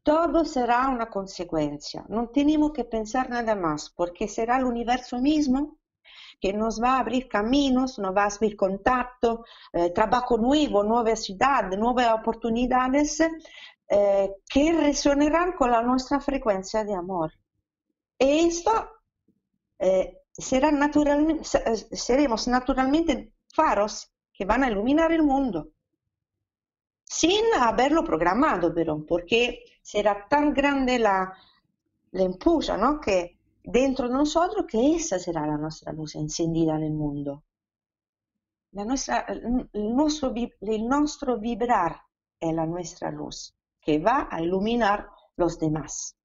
Todo será una consecuencia, no tenemos que pensar nada más, porque será el universo mismo que nos va a abrir caminos, nos va a abrir contacto, eh, trabajo nuevo, nueva ciudad, nuevas oportunidades eh, que resonarán con la nuestra frecuencia de amor. Esto eh, Será natural, seremos naturalmente faros que van a iluminar el mundo, sin haberlo programado, pero porque será tan grande la, la empuja, ¿no?, que dentro de nosotros, que esa será la nuestra luz encendida en el mundo. La nuestra, el, nuestro, el nuestro vibrar es la nuestra luz, que va a iluminar los demás.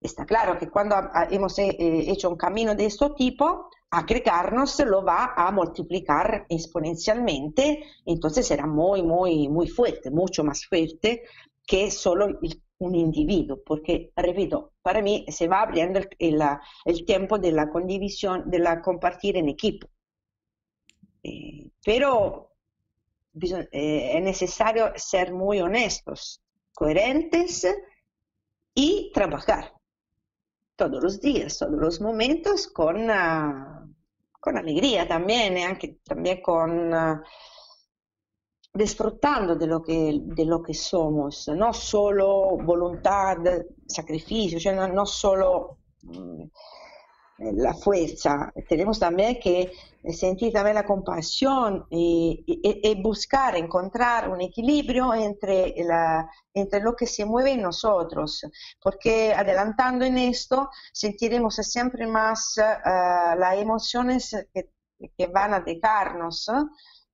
Está claro que cuando hemos hecho un camino de este tipo, agregarnos lo va a multiplicar exponencialmente, entonces será muy, muy, muy fuerte, mucho más fuerte que solo un individuo, porque, repito, para mí se va abriendo el, el, el tiempo de la condivisión, de la compartir en equipo. Eh, pero eh, es necesario ser muy honestos, coherentes y trabajar todos los días, todos los momentos, con, uh, con alegría también, eh, anche, también con uh, disfrutando de lo, que, de lo que somos, no solo voluntad, sacrificio, cioè, no, no solo um, la fuerza, tenemos también que sentir también la compasión y, y, y buscar, encontrar un equilibrio entre, la, entre lo que se mueve en nosotros, porque adelantando en esto sentiremos siempre más uh, las emociones que, que van a dejarnos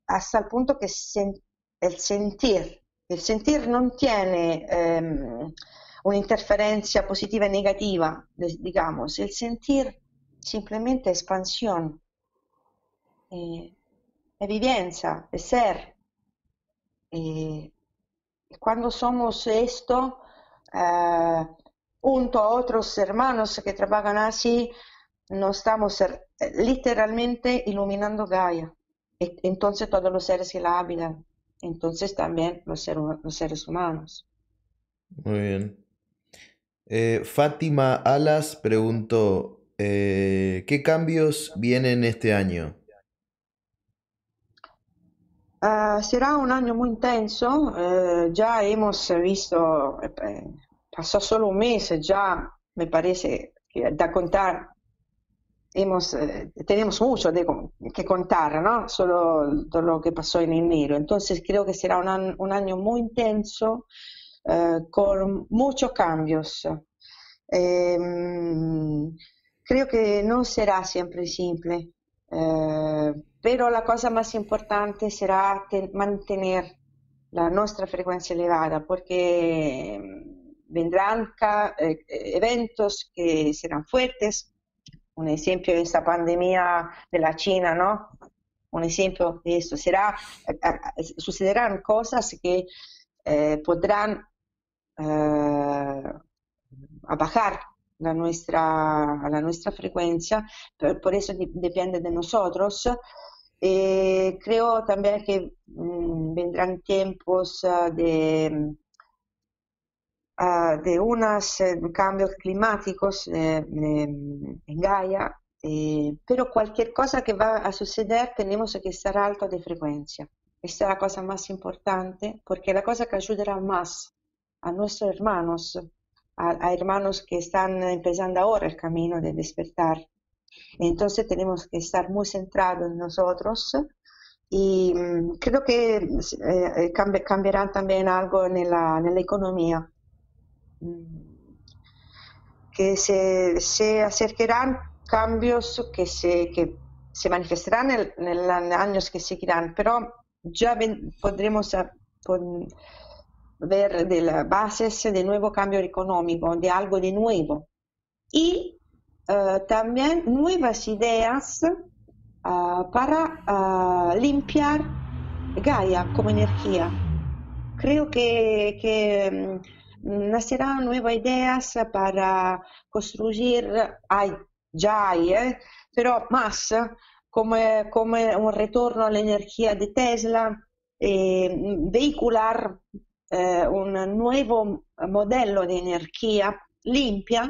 hasta el punto que sen, el sentir, el sentir no tiene um, una interferencia positiva y negativa, digamos, el sentir simplemente espansión, eh, evidencia, de ser. Eh, cuando somos esto, eh, junto a otros hermanos que trabajan así, nos estamos eh, literalmente iluminando Gaia. E, entonces todos los seres que la habitan, entonces también los, ser, los seres humanos. Muy bien. Eh, Fátima Alas preguntó, Eh, ¿qué cambios vienen este año? Uh, sarà un anno molto intenso, uh, già hemos visto, eh, pasó solo un mese, ya me parece que da contar, hemos, eh, tenemos mucho de, que contar, ¿no? Solo todo lo que pasó en enero. Entonces creo que será un, an, un año muy intenso, eh, con muchos cambios. Eh, creo que no será siempre simple. Eh, pero la cosa más importante será mantener la nuestra frecuencia elevada, porque vendrán eh, eventos que serán fuertes. Un ejemplo de esta pandemia de la China, ¿no? Un ejemplo de esto. Será, eh, sucederán cosas que eh, podrán eh, abajar la nuestra, la nuestra frecuencia, por, por eso depende de nosotros. Eh, creo también que mm, vendrán tiempos uh, de, uh, de unos eh, cambios climáticos eh, en Gaia, eh, pero cualquier cosa que va a suceder tenemos que estar alto de frecuencia. Esta es la cosa más importante, porque es la cosa que ayudará más a nuestros hermanos, a, a hermanos que están empezando ahora el camino de despertar. Entonces tenemos que estar muy centrados en nosotros y mmm, creo que eh, cambi cambiarán también algo en la, en la economía, que se, se acercarán cambios que se, que se manifestarán en, en los años que seguirán, pero ya ven, podremos a, pon, ver de las bases de nuevo cambio económico, de algo de nuevo. Y uh, también nuevas ideas uh, para uh, limpiar Gaia como energía. Creo que, que um, nacerán nuevas ideas para construir, hay, ya hay, eh, pero más como, como un retorno a la energía de Tesla, eh, vehicular Eh, un nuovo modello di energia limpia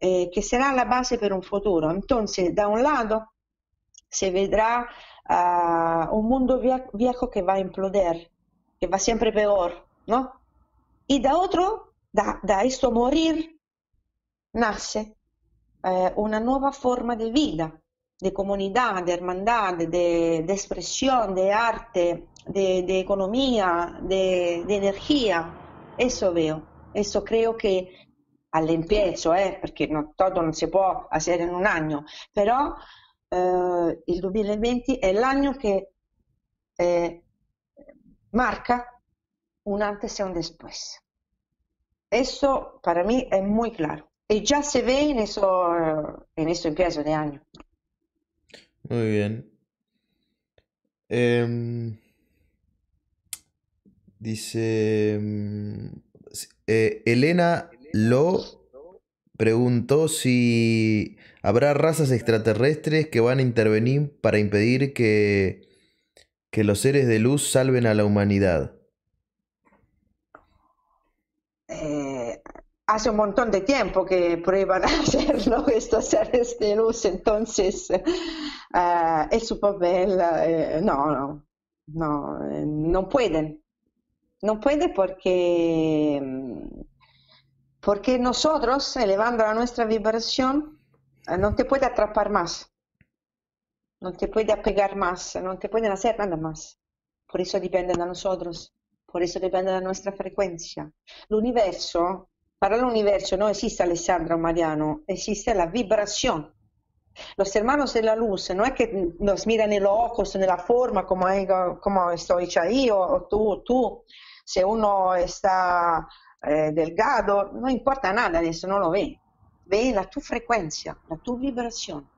eh, che sarà la base per un futuro. Entonces, da un lato si vedrà uh, un mondo viejo che va a imploder, che va sempre peor, ¿no? Y da otro, da, da esto morir, nasce eh, una nuova forma di vita, di comunità, di hermandad, di espressione, di arte, De, de economía, de, de energía. Eso veo, eso creo que all'impiezzo, eh, perché no, todo non si può fare in un anno, però eh, il duemilaventi è l'anno che eh, marca un antes e un después. Eso para mí es muy claro y ya se ve en eso, en eso empiezo de año. Muy bien. Eh... Dice, eh, Elena Lo preguntó si habrá razas extraterrestres que van a intervenir para impedir que, que los seres de luz salven a la humanidad. Eh, hace un montón de tiempo que prueban a hacerlo estos seres de luz, entonces uh, es su papel. Eh, no, no, no, eh, no pueden. No puede porque, porque nosotros, elevando la nuestra vibración, no te puede atrapar más, no te puede apegar más, no te pueden hacer nada más. Por eso depende de nosotros, por eso depende de nuestra frecuencia. El universo, para el universo no existe Alessandra o Mariano, existe la vibración. Los hermanos de la luz no es que nos miran en los ojos, en la forma, como, como estoy hecha yo o tú, tú. Se uno está eh, delgado, no importa nada, adesso no lo ve. Ve la tu frecuencia, la tu vibración.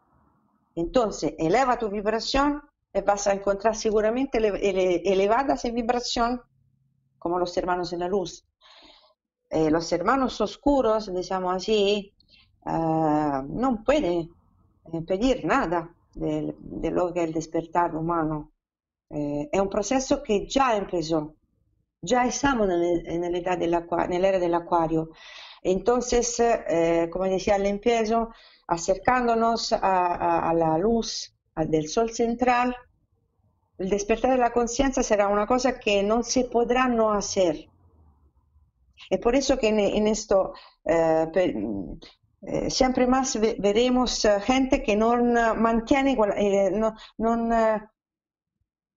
Entonces, eleva tu vibración y vas a encontrar seguramente ele ele elevadas en vibración como los hermanos de la luz. Eh, los hermanos oscuros, digamos así, uh, no pueden impedir nada de, de lo que es el despertar humano. Eh, es un proceso que ya empezó. Ya estamos en el edad del en era del acuario. Entonces, eh, como decía al empiezo, acercándonos a, a, a la luz a, del sol central, el despertar de la conciencia será una cosa que no se podrá no hacer. Es por eso que en, en esto eh, per, eh, siempre más ve, veremos gente que no mantiene, eh, no, non, eh,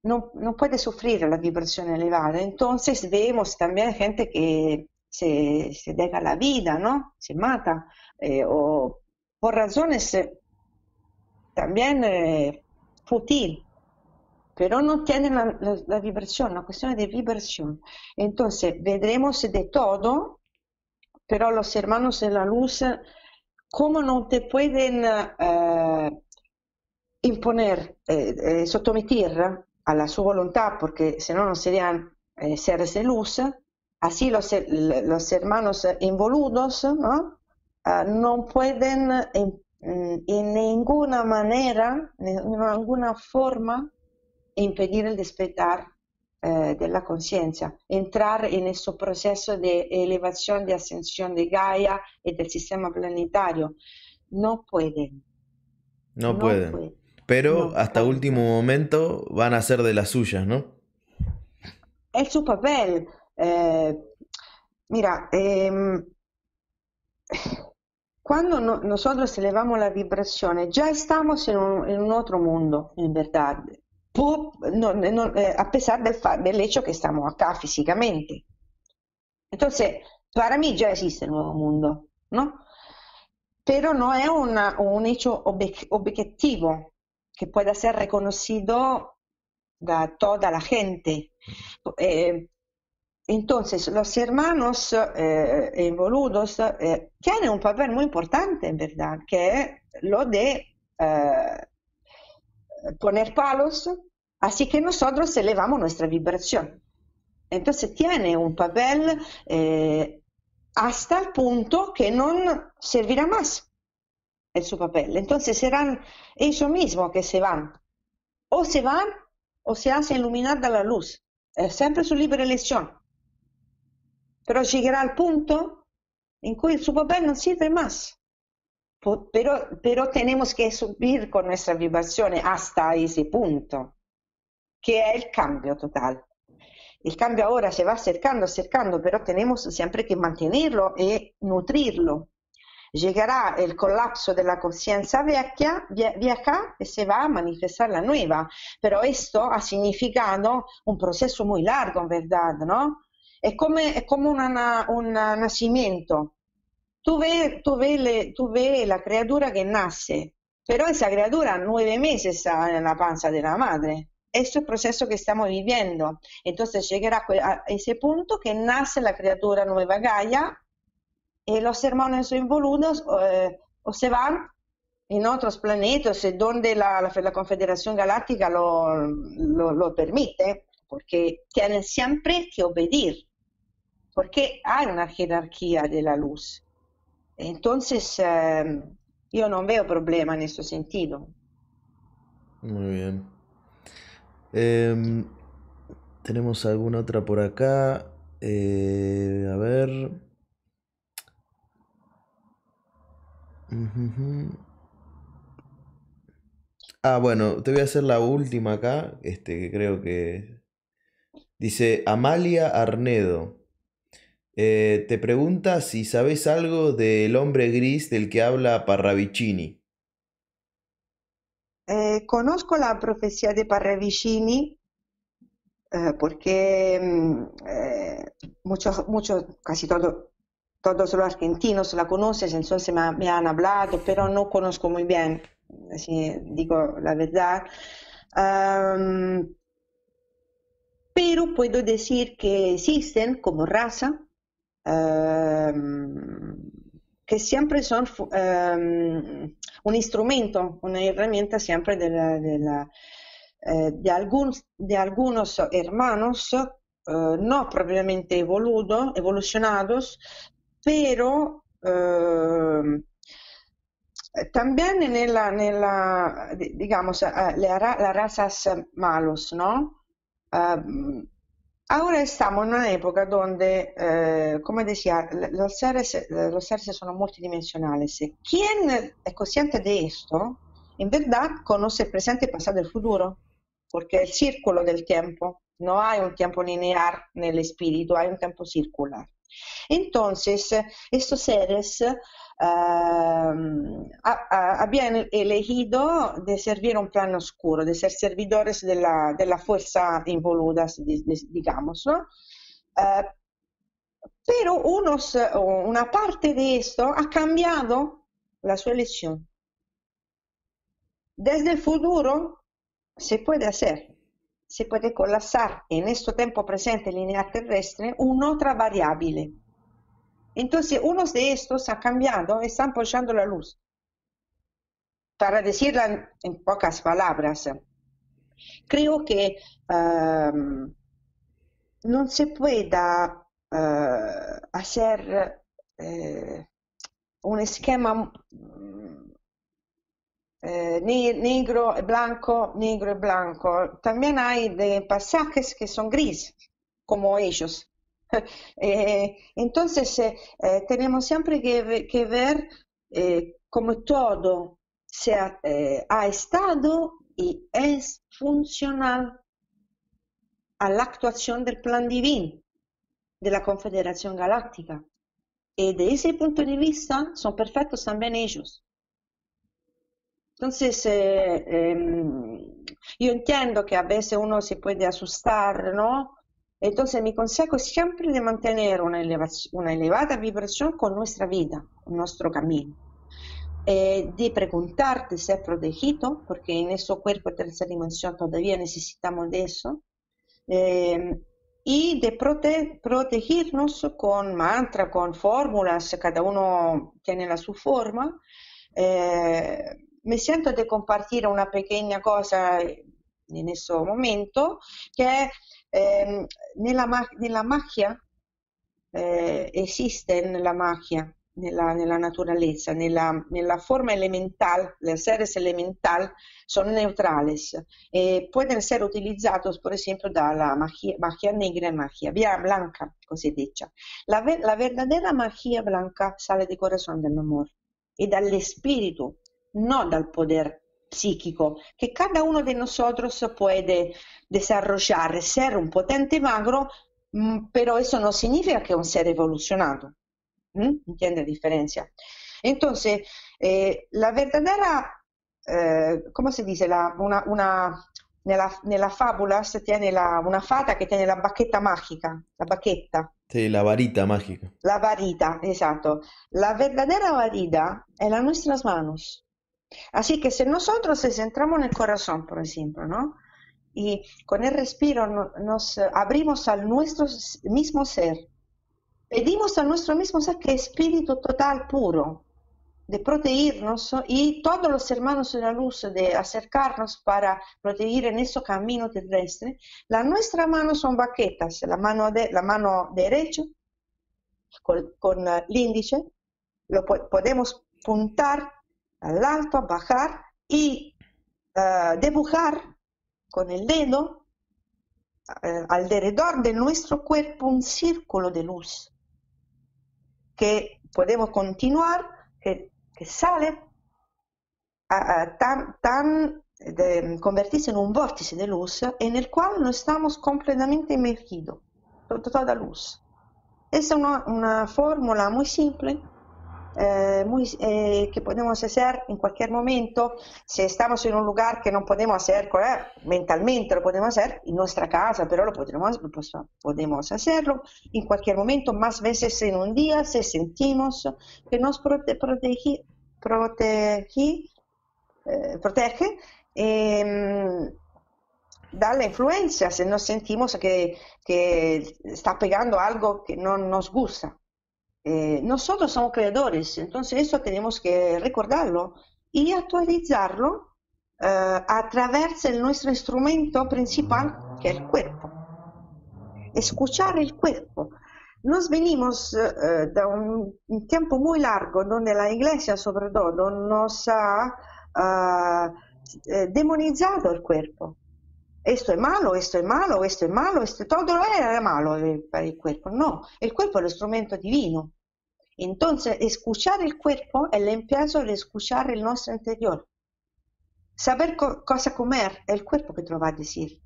no, no puede sufrir la vibración elevada. Entonces vemos también gente que se, se deja la vida, ¿no? Se mata, eh, o por razones eh, también eh, fútiles. Pero no tiene la, la, la vibración, la cuestión de vibración. Entonces, veremos de todo, pero los hermanos de la luz, cómo no te pueden eh, imponer, eh, eh, someter a la su voluntad, porque si no, no serían eh, seres de luz. Así los, los hermanos involutos, ¿no? Eh, no pueden en, en ninguna manera, en ninguna forma, impedire il despertar eh, della coscienza, entrare in questo processo di elevazione, di ascensione di Gaia e del sistema planetario. No pueden. No, no pueden. pueden. Pero no hasta pueden. Último momento van a hacer de las suyas, ¿no? Es su papel. Eh, mira, eh, cuando no, nosotros elevamos la vibración, ya estamos en un, en un otro mundo, en verdad. No, no, eh, a pesar del, del hecho que estamos acá físicamente. Entonces, para mí ya existe el nuevo mundo, ¿no? Pero no es una, un hecho obje, objetivo que pueda ser reconocido de toda la gente. Eh, entonces, los hermanos eh, involutos eh, tienen un papel muy importante, en verdad, que es lo de eh, poner palos. Así que nosotros elevamos nuestra vibración. Entonces tiene un papel eh, hasta el punto que no servirá más en su papel. Entonces serán ellos mismos que se van. O se van o se hacen iluminar de la luz. Es siempre su libre elección. Pero llegará al punto en que su papel no sirve más. Pero, pero tenemos que subir con nuestra vibración hasta ese punto, que es el cambio total. El cambio ahora se va acercando, acercando, pero tenemos siempre que mantenerlo y nutrirlo. Llegará el colapso de la conciencia vieja, vieja y se va a manifestar la nueva. Pero esto ha significado un proceso muy largo, en verdad, ¿no? Es como, es como una, una nacimiento. Tu vedi ve ve la creatura che nasce, però questa creatura ha nove mesi nella panza della madre. Questo è il processo che stiamo vivendo. Entonces llegará a ese punto che nasce la creatura nueva Gaia e los hermanos involutos eh, o se van in altri planetas dove la, la, la Confederación Galáctica lo, lo, lo permite, perché tienen sempre che obedir, perché hay una jerarchia della luz. Entonces, eh, yo no veo problema en este sentido. Muy bien. Eh, tenemos alguna otra por acá. Eh, a ver. Uh-huh. Ah, bueno, te voy a hacer la última acá. Este que creo que dice Amalia Arnedo. Eh, te pregunta si sabes algo del hombre gris del que habla Parravicini. Eh, conozco la profecía de Parravicini eh, porque eh, muchos, muchos, casi todo, todos los argentinos la conocen, entonces me, me han hablado, pero no conozco muy bien, si digo la verdad. Um, pero puedo decir que existen como raza, che sempre sono um, un strumento, una herramienta sempre della, della, eh, di, algún, di alcuni hermanos, eh, non propriamente evoluto, evolucionados, però eh, también nella, nella diciamo, le, la razas malos, no? Uh, Ahora estamos en una época donde, eh, como decía, los seres, los seres son multidimensionales. Quien es consciente de esto, en verdad, conoce el presente, el pasado y el futuro. perché è il circolo del tempo. No hay un tiempo linear en el espíritu, hay un tiempo circular. Entonces, estos seres uh, a, a, habían elegido de servir un plano oscuro, de ser servidores de la, de la fuerza involuda, digamos, ¿no? Uh, pero unos, una parte de esto ha cambiado la su elección. Desde el futuro se puede hacer. Se puede colapsar en este tiempo presente lineal terrestre una otra variable. Entonces, unos de estos ha cambiado y están apoyando la luz. Para decirla en pocas palabras, creo que uh, no se pueda uh, hacer uh, un esquema Eh, negro e blanco, negro e blanco. También hay de pasajes que son grises, como ellos. eh, entonces, eh, tenemos siempre que, que ver eh, cómo todo se ha, eh, ha estado y es funcional a la actuación del plan divino de la Confederación Galáctica. Y de ese punto de vista, son perfectos también ellos. Entonces, eh, eh, yo entiendo que a veces uno se puede asustar, ¿no? Entonces, mi consejo es siempre de mantener una, una elevada vibración con nuestra vida, con nuestro camino. Eh, de preguntarte si es protegido, porque en este cuerpo de tercera dimensión todavía necesitamos de eso. Eh, y de prote protegernos con mantra, con fórmulas, cada uno tiene la su forma. Eh, Mi sento di compartire una piccola cosa in questo momento, che è eh, nella, mag nella magia, eh, esiste nella magia, nella, nella naturalezza, nella, nella forma elementale, le series elementali sono neutrali e possono essere utilizzate, per esempio, dalla magia, magia negra e magia blanca, così dice. La, ver la verdadera magia blanca sale dal corazón del amor e dallo spirito. No dal poder psíquico, que cada uno de nosotros puede desarrollar, ser un potente magro, pero eso no significa que es un ser evolucionado. ¿Mm? ¿Entiende la diferencia? Entonces, eh, la verdadera, eh, ¿cómo se dice? La, una, una, nella, nella fábula se tiene la, una fata que tiene la baqueta mágica, la baqueta. Sí, la varita mágica. La varita, exacto. La verdadera varita es la nuestras manos. Así que si nosotros centramos en el corazón, por ejemplo, ¿no? Y con el respiro nos abrimos al nuestro mismo ser, pedimos a nuestro mismo ser que es espíritu total puro, de protegernos y todos los hermanos de la luz de acercarnos para proteger en ese camino terrestre, la nuestra mano son baquetas, la mano, de, la mano derecha con, con el índice, lo po podemos puntar al alto, bajar y uh, dibujar con el dedo uh, alrededor de nuestro cuerpo un círculo de luz que podemos continuar, que, que sale a, a, tan, tan de convertirse en un vórtice de luz en el cual no estamos completamente emergidos, toda luz. Es una, una fórmula muy simple. Eh, muy, eh, que podemos hacer en cualquier momento, si estamos en un lugar que no podemos hacer mentalmente, lo podemos hacer en nuestra casa, pero lo podemos, podemos hacerlo en cualquier momento, más veces en un día, si sentimos que nos prote, protege, protege, eh, protege eh, da la influencia, si nos sentimos que, que está pegando algo que no nos gusta. Eh, nosotros somos creadores, entonces eso tenemos que recordarlo y actualizarlo eh, a través de nuestro instrumento principal, que es el cuerpo. Escuchar el cuerpo. Nos venimos eh, de un, un tiempo muy largo donde la iglesia, sobre todo, nos ha eh, demonizado el cuerpo. Esto è malo, questo è malo, questo è malo, questo è tutto era malo per il corpo. No, il corpo è lo strumento divino. Entonces, escuchar il corpo è l'impianto di escuchar il nostro interior. saber co cosa comer, el cuerpo que te lo va a decir.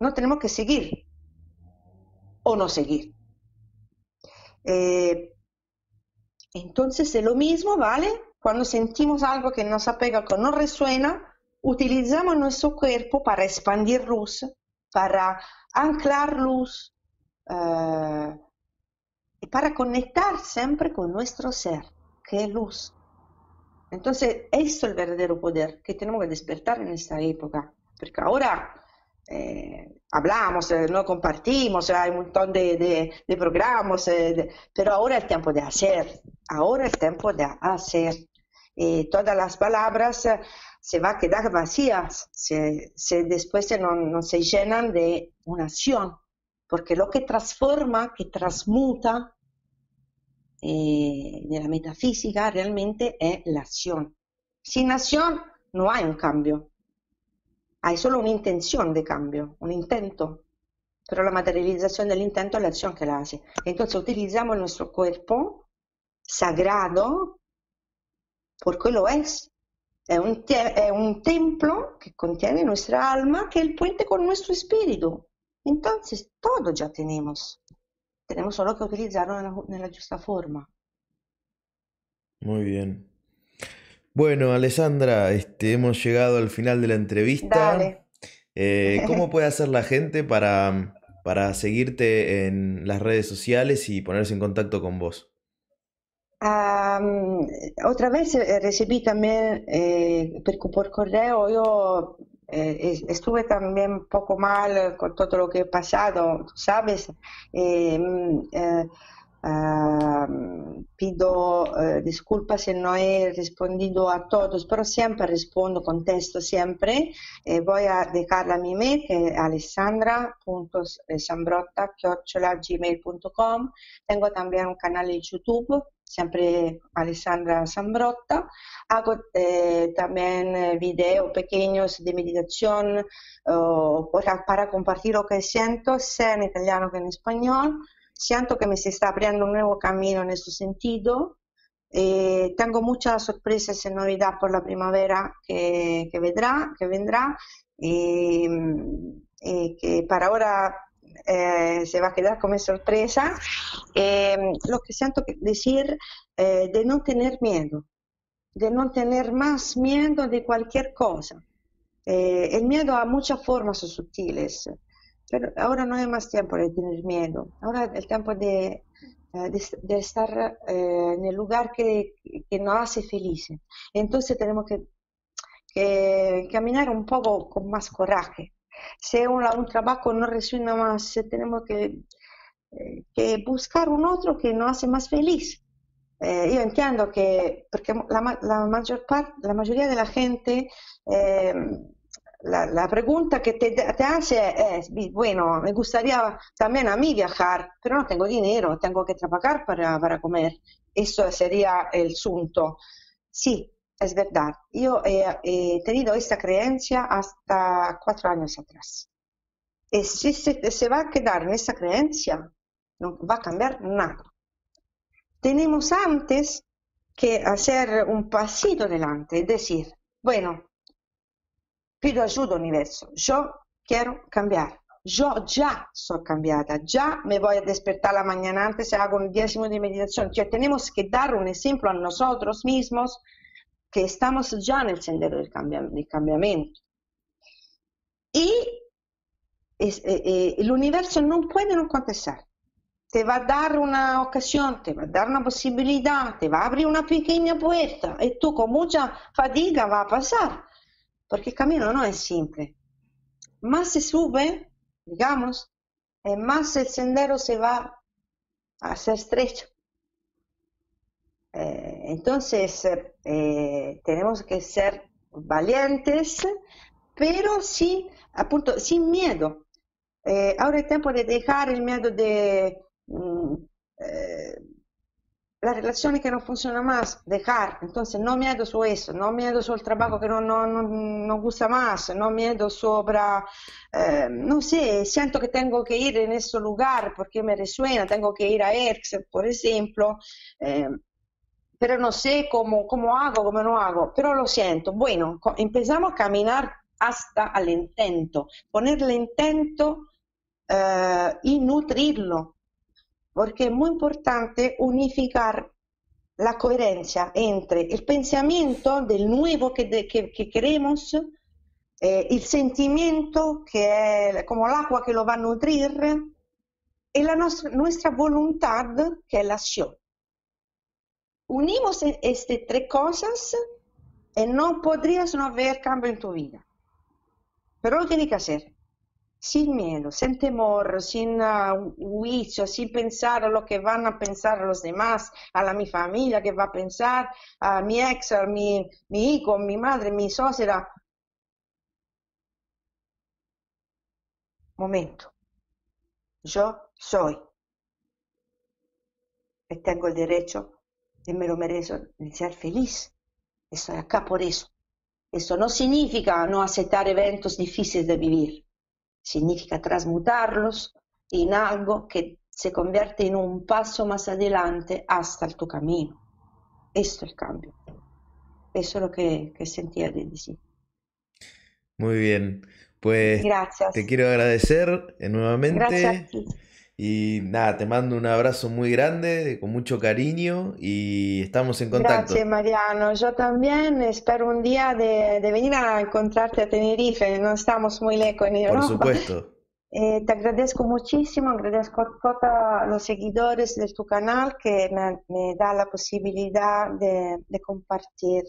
No tenemos que seguir o no seguir. Eh, entonces es lo mismo, ¿vale? Cuando sentimos algo que nos apega, que no resuena, utilizamos nuestro cuerpo para expandir luz, para anclar luz eh, y para conectar siempre con nuestro ser, que es luz. Entonces, esto es el verdadero poder que tenemos que despertar en esta época, porque ahora eh, hablamos, eh, no compartimos, hay un montón de, de, de programas, eh, de, pero ahora es el tiempo de hacer, ahora es el tiempo de hacer. Eh, todas las palabras eh, se van a quedar vacías si, si después no, no se llenan de una acción, porque lo que transforma, que transmuta, Eh, nella metafisica realmente è l'azione. Sin acción non hai un cambio, hai solo un'intenzione di cambio, un intento, però la materializzazione dell'intento è l'azione che la hace. Entonces utilizziamo il nostro cuerpo sagrado perché lo è, è un, è un templo che contiene nostra alma, che è il puente con nostro spirito. Entonces todo già tenemos. Tenemos solo que utilizarlo en la, en la justa forma. Muy bien. Bueno, Alessandra, este, hemos llegado al final de la entrevista. Eh, ¿Cómo puede hacer la gente para, para seguirte en las redes sociales y ponerse en contacto con vos? Um, otra vez recibí también eh, por, por correo, yo Eh, estuve también un poco mal con todo lo que he pasado, ¿sabes? Eh, eh, eh, pido eh, disculpas si no he respondido a todos, pero siempre respondo, contesto siempre. Eh, voy a dejarla a mi mail, que es alessandra punto sambrotta arroba gmail punto com. Tengo también un canal de YouTube, siempre Alessandra Sambrotta. Hago eh, también videos pequeños de meditación uh, para, para compartir lo que siento, sea en italiano que en español. Siento que me se está abriendo un nuevo camino en ese sentido. Eh, tengo muchas sorpresas y novedades por la primavera que, que vendrá, que vendrá y, y que para ahora Eh, se va a quedar como sorpresa. Eh, lo que siento decir eh, de no tener miedo, de no tener más miedo de cualquier cosa. Eh, el miedo a muchas formas sutiles, pero ahora no hay más tiempo de tener miedo, ahora es el tiempo de, de, de estar eh, en el lugar que, que nos hace felices. Entonces tenemos que, que caminar un poco con más coraje. Si un, un trabajo no resuena más, tenemos que, que buscar un otro que nos hace más feliz. Eh, yo entiendo que, porque la, la, mayor part, la mayoría de la gente, eh, la, la pregunta que te, te hace es, bueno, me gustaría también a mí viajar, pero no tengo dinero, tengo que trabajar para, para comer. Eso sería el asunto. Sí. Es verdad, yo he, he tenido esta creencia hasta cuatro años atrás. Y si se, se va a quedar en esa creencia, no va a cambiar nada. Tenemos antes que hacer un pasito adelante y decir, bueno, pido ayuda universo, yo quiero cambiar. Yo ya soy cambiada, ya me voy a despertar la mañana antes y hago un diezmo de meditación. Ya tenemos que dar un ejemplo a nosotros mismos que estamos ya en el sendero del, cambia, del cambiamiento. Y es, eh, eh, el universo no puede no contestar. Te va a dar una ocasión, te va a dar una posibilidad, te va a abrir una pequeña puerta y tú con mucha fatiga va a pasar, porque el camino no es simple. Más se sube, digamos, más el sendero se va a hacer estrecho. Eh, entonces eh, tenemos que ser valientes, pero sin, appunto, sin miedo. Eh, ahora es tiempo de dejar el miedo de mm, eh, las relaciones que no funcionan más, dejar. Entonces no miedo sobre eso, no miedo sobre el trabajo que no nos no, no gusta más, no miedo sobre, eh, no sé, siento que tengo que ir en ese lugar porque me resuena, tengo que ir a Erks, por ejemplo. Eh, pero no sé cómo, cómo hago, cómo no hago, pero lo siento. Bueno, empezamos a caminar hasta al intento, ponerle intento eh, y nutrirlo, porque es muy importante unificar la coherencia entre el pensamiento del nuevo que, de, que, que queremos, eh, el sentimiento que es como el agua que lo va a nutrir, y la nostra, nuestra voluntad que es la acción. Unimos estas tres cosas y no podrías no haber cambio en tu vida. Pero lo tienes que hacer, sin miedo, sin temor, sin uh, juicio, sin pensar a lo que van a pensar los demás, a la, mi familia que va a pensar, a mi ex, a mi, mi hijo, mi madre, mi socia. Momento, yo soy, y tengo el derecho y me lo merezco de ser feliz, estoy acá por eso. Eso no significa no aceptar eventos difíciles de vivir, significa transmutarlos en algo que se convierte en un paso más adelante hasta tu camino. Esto es el cambio. Eso es lo que, que sentía de decir. Muy bien, pues gracias. Te quiero agradecer nuevamente. Gracias a ti. Y nada, te mando un abrazo muy grande, con mucho cariño y estamos en contacto. Gracias Mariano, yo también espero un día de, de venir a encontrarte a Tenerife, no estamos muy lejos en Europa. Por supuesto. Eh, te agradezco muchísimo, agradezco a todos los seguidores de tu canal que me, me da la posibilidad de, de compartir,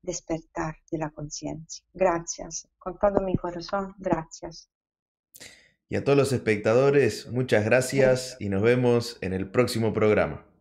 despertar de la conciencia. Gracias, con todo mi corazón, gracias. Y a todos los espectadores, muchas gracias y nos vemos en el próximo programa.